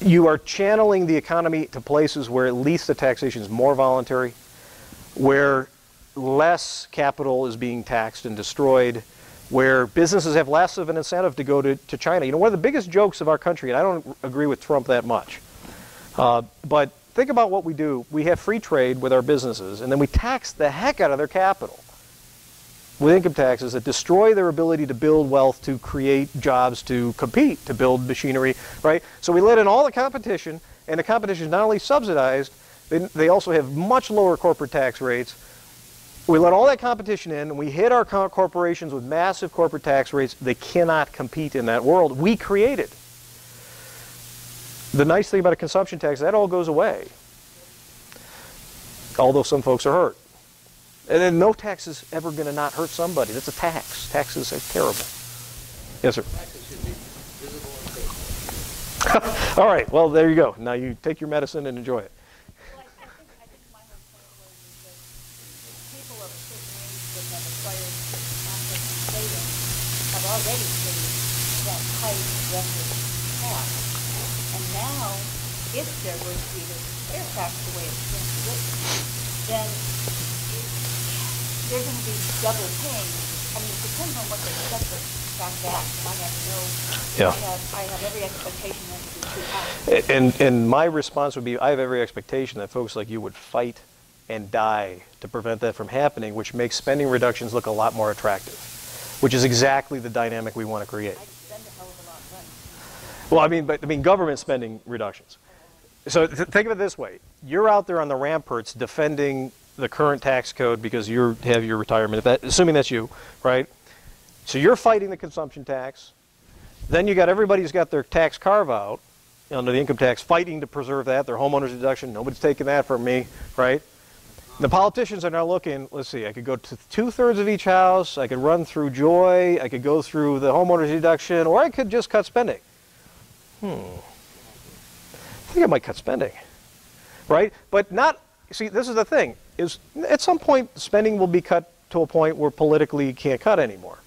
You are channeling the economy to places where at least the taxation is more voluntary, where less capital is being taxed and destroyed, where businesses have less of an incentive to go to, to China. You know, one of the biggest jokes of our country, and I don't agree with Trump that much, uh, but think about what we do. We have free trade with our businesses, and then we tax the heck out of their capital with income taxes that destroy their ability to build wealth, to create jobs, to compete, to build machinery, right? So we let in all the competition, and the competition is not only subsidized, they, they also have much lower corporate tax rates. We let all that competition in, and we hit our co corporations with massive corporate tax rates. They cannot compete in that world we created. The nice thing about a consumption tax, that all goes away, although some folks are hurt. And then no tax is ever going to not hurt somebody. That's a tax. Taxes are terrible. Yes, sir. Taxes should be visible and faithful. All right. Well, there you go. Now you take your medicine and enjoy it. Well, I think, I think my whole point was that people of a certain age that have acquired certain assets and savings have already paid that high aggressive tax. And now, if there were to be this air tax the way it's been written, then they're going to be double paying. I mean, it depends on what they set the tax at. I have no, yeah. I have, I have every expectation that it would be too high. And, and my response would be, I have every expectation that folks like you would fight and die to prevent that from happening, which makes spending reductions look a lot more attractive, which is exactly the dynamic we want to create. I'd spend a hell of a lot of money. Well, I mean, but I mean, government spending reductions. So th think of it this way. You're out there on the ramparts defending the current tax code because you have your retirement, that, assuming that's you, right? So you're fighting the consumption tax. Then you got everybody's got their tax carve out under the income tax, fighting to preserve that, their homeowner's deduction. Nobody's taking that from me, right? The politicians are now looking, let's see, I could go to two-thirds of each house, I could run through joy, I could go through the homeowner's deduction, or I could just cut spending. Hmm. I think I might cut spending, right? But not, see, this is the thing. Is at some point spending will be cut to a point where politically you can't cut anymore,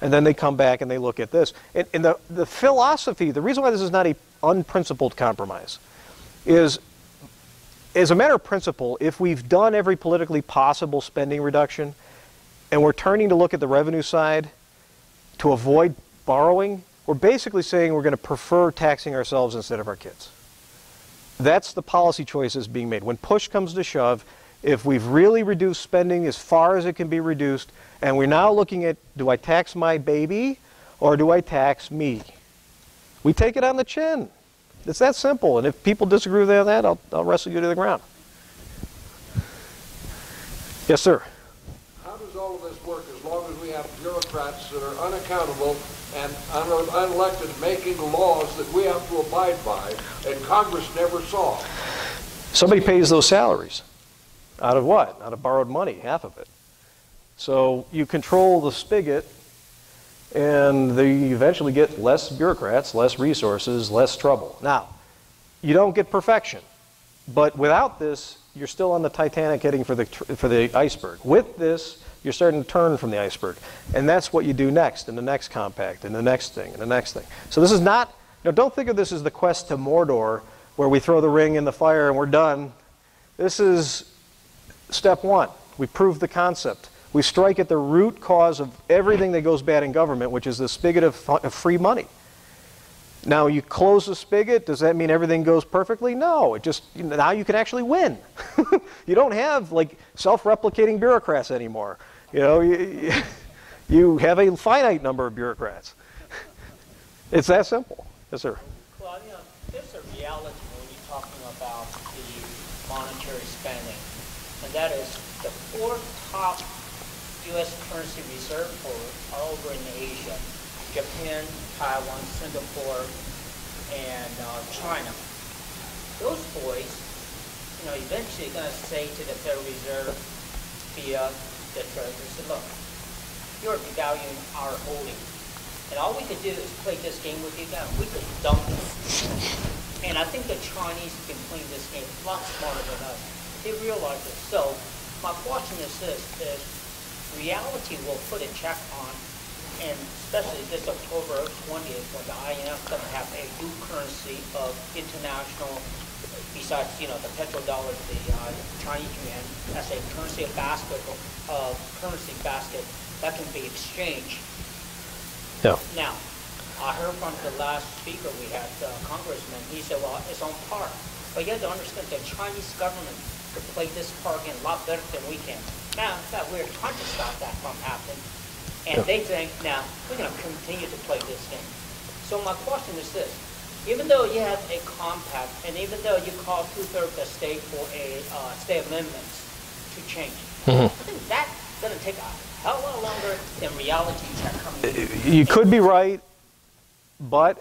and then they come back and they look at this. And, and the the philosophy, the reason why this is not a unprincipled compromise, is as a matter of principle, if we've done every politically possible spending reduction, and we're turning to look at the revenue side to avoid borrowing, we're basically saying we're going to prefer taxing ourselves instead of our kids. That's the policy choices being made. When push comes to shove, if we've really reduced spending as far as it can be reduced, and we're now looking at, do I tax my baby or do I tax me? We take it on the chin. It's that simple. And if people disagree with that, I'll, I'll wrestle you to the ground. Yes, sir. How does all of this work as long as we have bureaucrats that are unaccountable and un unelected making laws that we have to abide by and Congress never saw? Somebody pays those salaries. Out of what? Out of borrowed money, half of it. So you control the spigot, and you eventually get less bureaucrats, less resources, less trouble. Now, you don't get perfection, but without this, you're still on the Titanic heading for the, for the iceberg. With this, you're starting to turn from the iceberg, and that's what you do next in the next compact, and the next thing, and the next thing. So this is not, you know, don't think of this as the quest to Mordor, where we throw the ring in the fire and we're done. This is step one. We prove the concept. We strike at the root cause of everything that goes bad in government, which is the spigot of, of free money. Now, you close the spigot, does that mean everything goes perfectly? No, it just, you know, now you can actually win. You don't have, like, self-replicating bureaucrats anymore. You know, you, you have a finite number of bureaucrats. It's that simple. Yes, sir. Well, you know, there's a reality when we're talking about the monetary spending. And that is the four top U S currency reserve pools are over in Asia: Japan, Taiwan, Singapore, and uh, China. Those boys, you know, eventually going to say to the Federal Reserve via the Treasury, say, look, you're devaluing our holding. And all we could do is play this game with you guys. We could dump this. And I think the Chinese have been playing this game a lot smarter than us. They realize it. So my question is this, is reality will put a check on and especially this October twentieth, when the I M F is going to have a new currency of international, besides, you know, the petrodollar, the uh, Chinese yuan, as a currency of basket, uh, currency basket that can be exchanged. Yeah. Now, I heard from the last speaker we had, the uh, congressman, he said, well, it's on par. But you have to understand the Chinese government could play this part in a lot better than we can. Now, that we're trying to stop that from happening. And yeah. they think, now, we're going to continue to play this game. So my question is this. Even though you have a compact, and even though you call two-thirds the state for a uh, state amendments to change, mm-hmm. I think that's going to take a hell of a lot longer than reality check coming. You could be right, but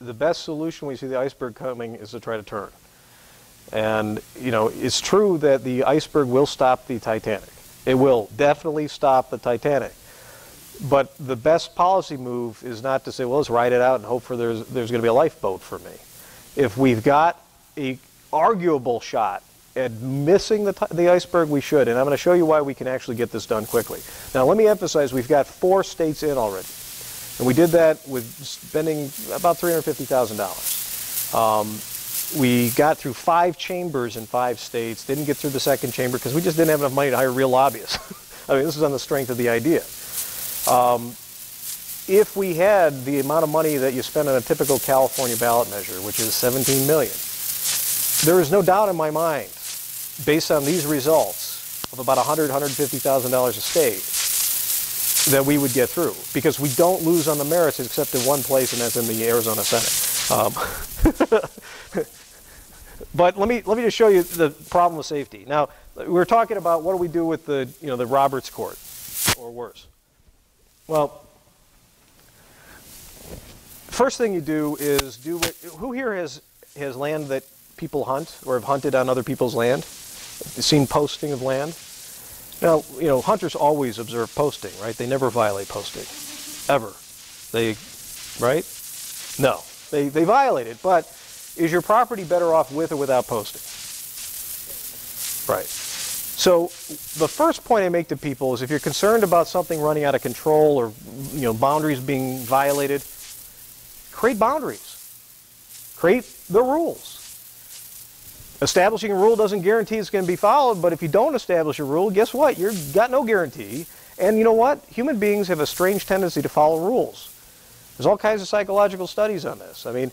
the best solution we see the iceberg coming is to try to turn. And, you know, it's true that the iceberg will stop the Titanic. It will definitely stop the Titanic. But the best policy move is not to say, well, let's ride it out and hope for there's, there's going to be a lifeboat for me. If we've got an arguable shot at missing the, the iceberg, we should. And I'm going to show you why we can actually get this done quickly. Now, let me emphasize, we've got four states in already. And we did that with spending about three hundred fifty thousand dollars. Um, we got through five chambers in five states, didn't get through the second chamber because we just didn't have enough money to hire real lobbyists. I mean, this is on the strength of the idea. Um, if we had the amount of money that you spend on a typical California ballot measure, which is seventeen million dollars, there is no doubt in my mind, based on these results, of about one hundred thousand, one hundred fifty thousand dollars a state, that we would get through. Because we don't lose on the merits except in one place, and that's in the Arizona Senate. Um, But let me let me just show you the problem with safety. Now, we're talking about what do we do with the you know the Roberts Court, or worse. Well, first thing you do is do what, who here has has land that people hunt or have hunted on other people's land, seen posting of land? Now, you know hunters always observe posting, right? They never violate posting, ever. They, right? No, they they violate it, but. Is your property better off with or without posting? Right. So the first point I make to people is if you're concerned about something running out of control or you know boundaries being violated, create boundaries. Create the rules. Establishing a rule doesn't guarantee it's going to be followed, but if you don't establish a rule, guess what? You've got no guarantee. And you know what? Human beings have a strange tendency to follow rules. There's all kinds of psychological studies on this. I mean,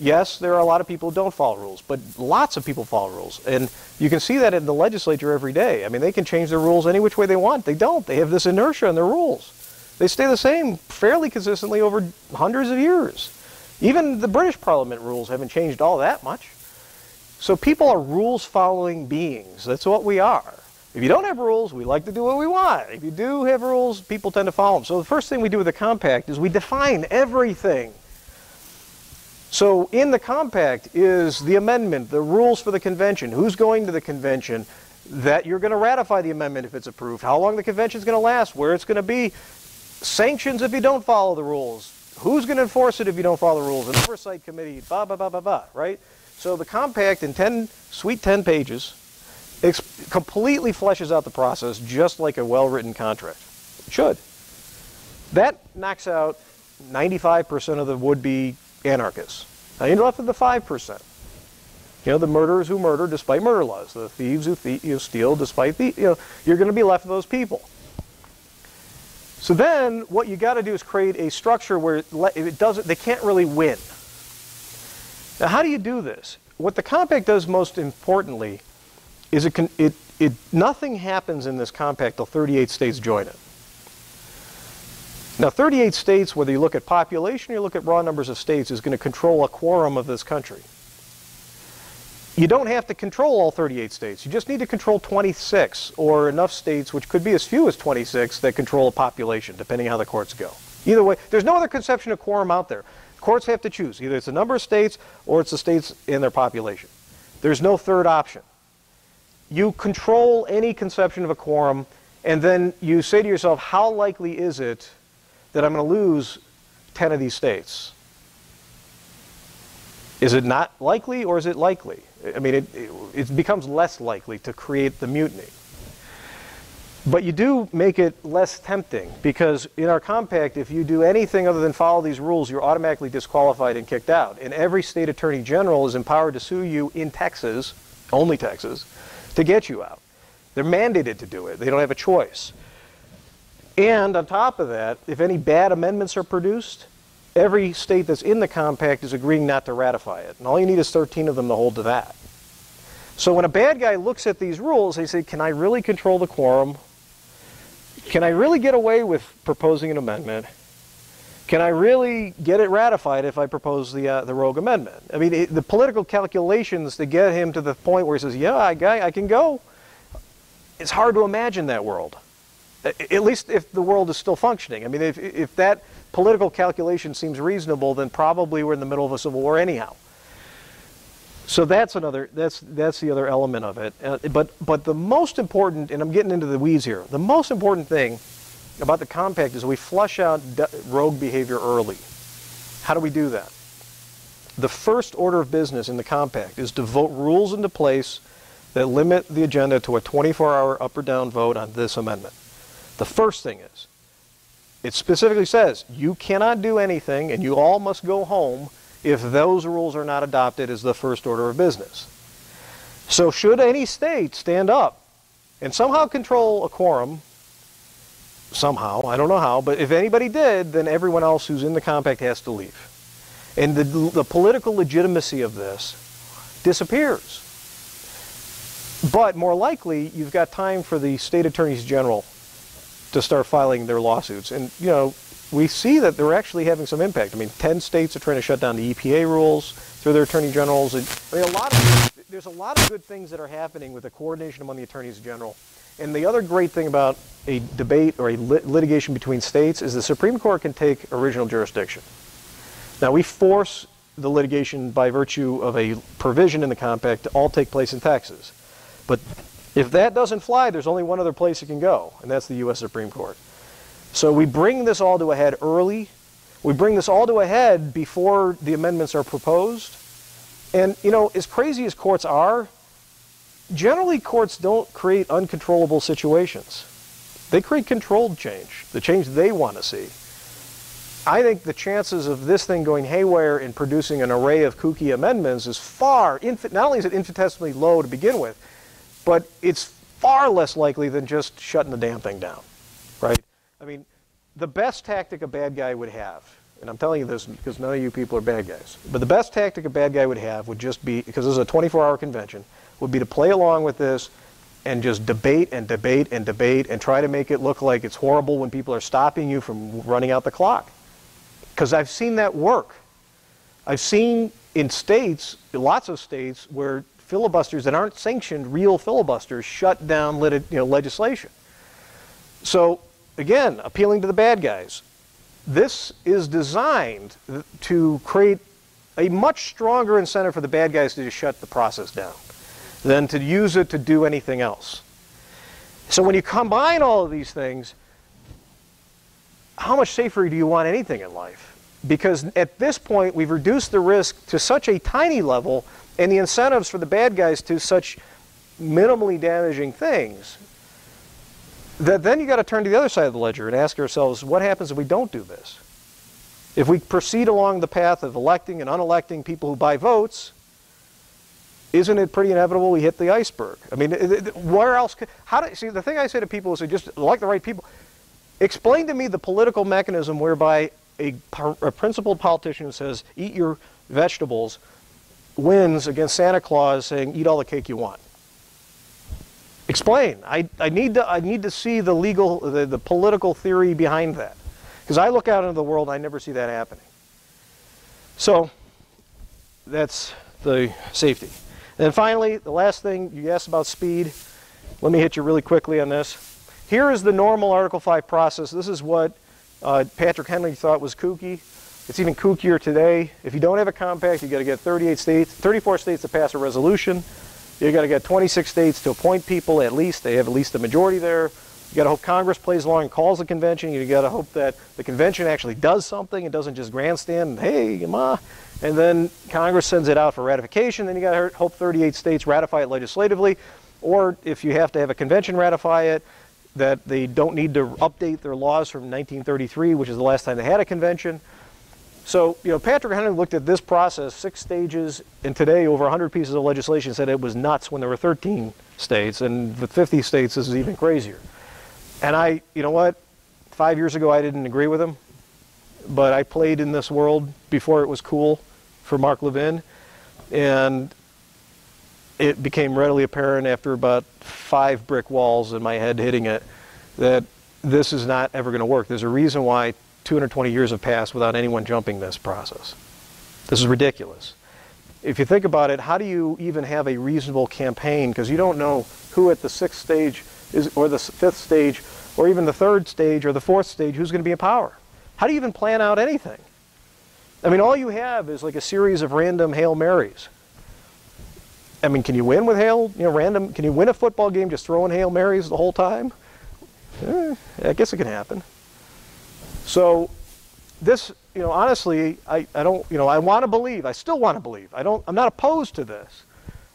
yes, there are a lot of people who don't follow rules, but lots of people follow rules. And you can see that in the legislature every day. I mean, they can change their rules any which way they want. They don't. They have this inertia in their rules. They stay the same fairly consistently over hundreds of years. Even the British Parliament rules haven't changed all that much. So people are rules-following beings. That's what we are. If you don't have rules, we like to do what we want. If you do have rules, people tend to follow them. So the first thing we do with the compact is we define everything. So in the compact is the amendment, the rules for the convention, who's going to the convention, that you're going to ratify the amendment if it's approved, how long the convention's going to last, where it's going to be, sanctions if you don't follow the rules, who's going to enforce it if you don't follow the rules, an oversight committee, blah, blah, blah, blah, blah, right? So the compact in ten, sweet ten pages completely fleshes out the process just like a well-written contract. It should. That knocks out ninety-five percent of the would-be anarchists. Now you're left with the five percent. You know, the murderers who murder despite murder laws, the thieves who, thie who steal despite the, you know, you're going to be left with those people. So then what you got to do is create a structure where it doesn't, they can't really win. Now how do you do this? What the compact does most importantly is it, can, it, it nothing happens in this compact till thirty-eight states join it. Now, thirty-eight states, whether you look at population or you look at raw numbers of states, is going to control a quorum of this country. You don't have to control all thirty-eight states. You just need to control twenty-six or enough states, which could be as few as twenty-six, that control a population, depending on how the courts go. Either way, there's no other conception of quorum out there. Courts have to choose. Either it's the number of states or it's the states and their population. There's no third option. You control any conception of a quorum, and then you say to yourself, how likely is it that I'm going to lose ten of these states? Is it not likely or is it likely? I mean, it, it, it becomes less likely to create the mutiny. But you do make it less tempting, because in our compact, if you do anything other than follow these rules, you're automatically disqualified and kicked out. And every state attorney general is empowered to sue you in Texas, only Texas, to get you out. They're mandated to do it. They don't have a choice. And on top of that, if any bad amendments are produced, every state that's in the compact is agreeing not to ratify it. And all you need is thirteen of them to hold to that. So when a bad guy looks at these rules, they say, can I really control the quorum? Can I really get away with proposing an amendment? Can I really get it ratified if I propose the, uh, the rogue amendment? I mean, it, the political calculations to get him to the point where he says, yeah, I, I can go, it's hard to imagine that world. At least if the world is still functioning. I mean, if, if that political calculation seems reasonable, then probably we're in the middle of a civil war anyhow. So that's another, that's, that's the other element of it. Uh, but, but the most important, and I'm getting into the weeds here, the most important thing about the compact is we flush out rogue behavior early. How do we do that? The first order of business in the compact is to vote rules into place that limit the agenda to a twenty-four hour up or down vote on this amendment. The first thing is, it specifically says, you cannot do anything and you all must go home if those rules are not adopted as the first order of business. So should any state stand up and somehow control a quorum, somehow, I don't know how, but if anybody did, then everyone else who's in the compact has to leave. And the, the political legitimacy of this disappears. But more likely, you've got time for the state attorneys general to start filing their lawsuits. And, you know, we see that they're actually having some impact. I mean, ten states are trying to shut down the E P A rules through their attorney generals. And, I mean, a lot of, there's a lot of good things that are happening with the coordination among the attorneys general. And the other great thing about a debate or a lit litigation between states is the Supreme Court can take original jurisdiction. Now, we force the litigation by virtue of a provision in the compact to all take place in Texas. But if that doesn't fly, there's only one other place it can go, and that's the U S Supreme Court. So we bring this all to a head early. We bring this all to a head before the amendments are proposed. And, you know, as crazy as courts are, generally courts don't create uncontrollable situations. They create controlled change, the change they want to see. I think the chances of this thing going haywire and producing an array of kooky amendments is far, not only is it infinitesimally low to begin with, but it's far less likely than just shutting the damn thing down, right? I mean, the best tactic a bad guy would have, and I'm telling you this because none of you people are bad guys, but the best tactic a bad guy would have would just be, because this is a twenty-four hour convention, would be to play along with this and just debate and debate and debate and try to make it look like it's horrible when people are stopping you from running out the clock. Because I've seen that work. I've seen in states, lots of states, where filibusters that aren't sanctioned, real filibusters, shut down lit you know, legislation. So again, appealing to the bad guys. This is designed to create a much stronger incentive for the bad guys to just shut the process down than to use it to do anything else. So when you combine all of these things, how much safer do you want anything in life? Because at this point, we've reduced the risk to such a tiny level and the incentives for the bad guys to such minimally damaging things, that then you got to turn to the other side of the ledger and ask ourselves, what happens if we don't do this? If we proceed along the path of electing and unelecting people who buy votes, isn't it pretty inevitable we hit the iceberg? I mean, where else could, how do, see, the thing I say to people is, just elect the right people. Explain to me the political mechanism whereby a, a principled politician who says, eat your vegetables, wins against Santa Claus saying, eat all the cake you want. Explain. I, I, need, to, I need to see the legal, the, the political theory behind that. Because I look out into the world, I never see that happening. So that's the safety. And then finally, the last thing, you asked about speed. Let me hit you really quickly on this. Here is the normal Article five process. This is what uh, Patrick Henry thought was kooky. It's even kookier today. If you don't have a compact, you got to get thirty-eight states, thirty-four states to pass a resolution. You got to get twenty-six states to appoint people at least. They have at least a majority there. You got to hope Congress plays along and calls the convention. You got to hope that the convention actually does something. It doesn't just grandstand and hey, ma. And then Congress sends it out for ratification. Then you got to hope thirty-eight states ratify it legislatively, or if you have to have a convention ratify it. that they don't need to update their laws from nineteen thirty-three, which is the last time they had a convention. So, you know, Patrick Henry looked at this process, six stages, and today over one hundred pieces of legislation, said it was nuts when there were thirteen states, and the fifty states, this is even crazier. And I, you know what, five years ago I didn't agree with him, but I played in this world before it was cool for Mark Levin, and it became readily apparent after about five brick walls in my head hitting it that this is not ever going to work. There's a reason why two hundred twenty years have passed without anyone jumping this process. This is ridiculous. If you think about it, how do you even have a reasonable campaign? Because you don't know who at the sixth stage is, or the fifth stage, or even the third stage, or the fourth stage, who's going to be in power. How do you even plan out anything? I mean, all you have is like a series of random Hail Marys. I mean, can you win with Hail, you know, random, can you win a football game just throwing Hail Marys the whole time? Eh, I guess it can happen. So this, you know, honestly, I, I don't, you know, I want to believe, I still want to believe, I don't, I'm not opposed to this.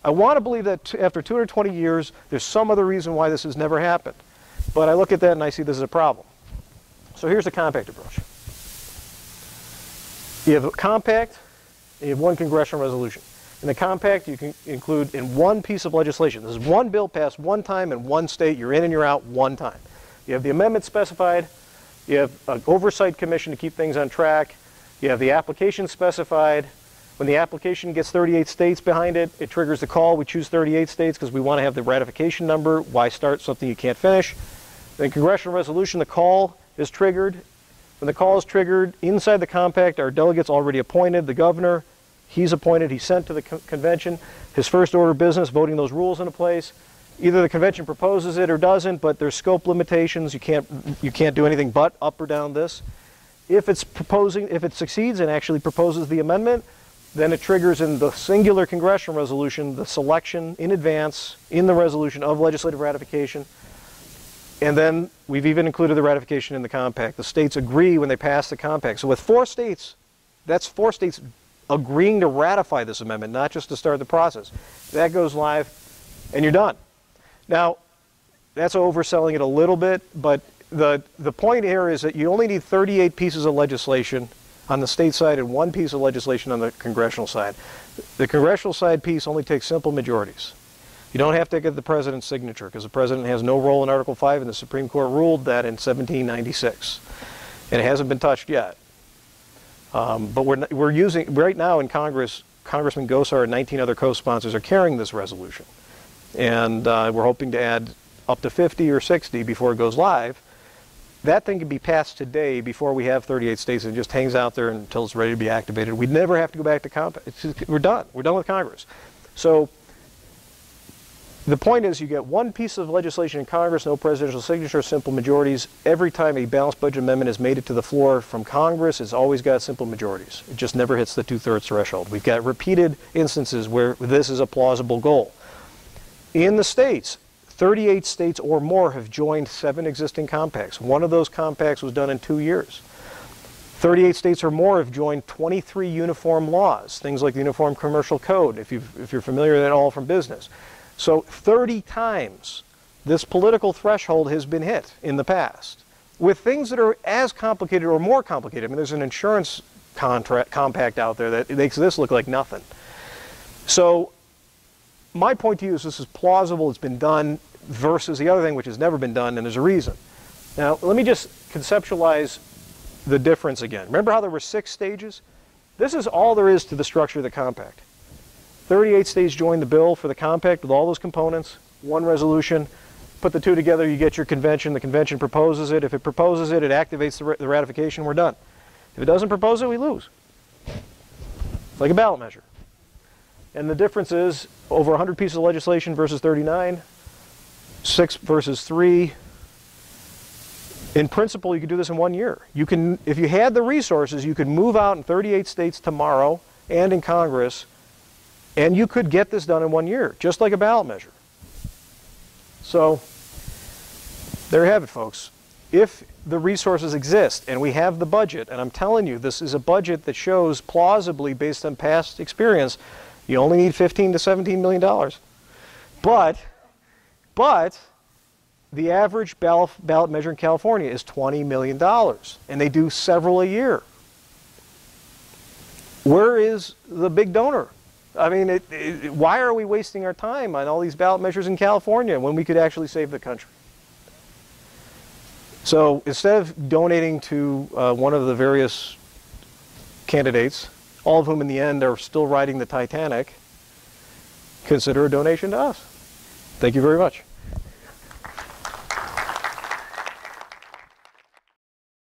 I want to believe that t after two hundred twenty years, there's some other reason why this has never happened. But I look at that and I see this is a problem. So here's the compact approach. You have a compact, you have one congressional resolution. In the compact, you can include in one piece of legislation. This is one bill passed one time in one state. You're in and you're out one time. You have the amendment specified. You have an oversight commission to keep things on track. You have the application specified. When the application gets thirty-eight states behind it, it triggers the call. We choose thirty-eight states because we want to have the ratification number. Why start something you can't finish? Then congressional resolution, the call is triggered. When the call is triggered, inside the compact, our delegates already appointed, the governor, he's appointed, he's sent to the convention, his first order of business, voting those rules into place. Either the convention proposes it or doesn't, but there's scope limitations. You can't, you can't do anything but up or down this. If it's proposing, if it succeeds and actually proposes the amendment, then it triggers in the singular congressional resolution the selection in advance in the resolution of legislative ratification. And then we've even included the ratification in the compact. The states agree when they pass the compact. So with four states, that's four states agreeing to ratify this amendment, not just to start the process. That goes live and you're done. Now, that's overselling it a little bit, but the, the point here is that you only need thirty-eight pieces of legislation on the state side and one piece of legislation on the congressional side. The congressional side piece only takes simple majorities. You don't have to get the president's signature because the president has no role in Article five, and the Supreme Court ruled that in seventeen ninety-six. And it hasn't been touched yet. Um, but we're, we're using, right now in Congress, Congressman Gosar and nineteen other co-sponsors are carrying this resolution. And uh, we're hoping to add up to fifty or sixty before it goes live. That thing can be passed today before we have thirty-eight states, and just hangs out there until it's ready to be activated. We'd never have to go back to compact. We're done. We're done with Congress. So the point is you get one piece of legislation in Congress, no presidential signature, simple majorities. Every time a balanced budget amendment has made it to the floor from Congress, it's always got simple majorities. It just never hits the two-thirds threshold. We've got repeated instances where this is a plausible goal. In the states, thirty-eight states or more have joined seven existing compacts. One of those compacts was done in two years. thirty-eight states or more have joined twenty-three uniform laws, things like the Uniform Commercial Code, if, you've, if you're familiar with that all from business. So thirty times this political threshold has been hit in the past with things that are as complicated or more complicated. I mean, there's an insurance contract compact out there that makes this look like nothing. So my point to you is this is plausible, it's been done, versus the other thing which has never been done, and there's a reason. Now, let me just conceptualize the difference again. Remember how there were six stages? This is all there is to the structure of the compact. thirty-eight states joined the bill for the compact with all those components, one resolution. Put the two together, you get your convention. The convention proposes it. If it proposes it, it activates the, the ratification, we're done. If it doesn't propose it, we lose. It's like a ballot measure. And the difference is over one hundred pieces of legislation versus thirty-nine, six versus three. In principle, you could do this in one year. You can, if you had the resources, you could move out in thirty-eight states tomorrow and in Congress, and you could get this done in one year, just like a ballot measure. So there you have it, folks. If the resources exist and we have the budget, and I'm telling you, this is a budget that shows plausibly, based on past experience, you only need fifteen to seventeen million dollars. But, but The average ballot measure in California is twenty million dollars, and they do several a year. Where is the big donor? I mean, it, it, why are we wasting our time on all these ballot measures in California when we could actually save the country? So instead of donating to uh, one of the various candidates, all of whom in the end are still riding the Titanic, consider a donation to us. Thank you very much.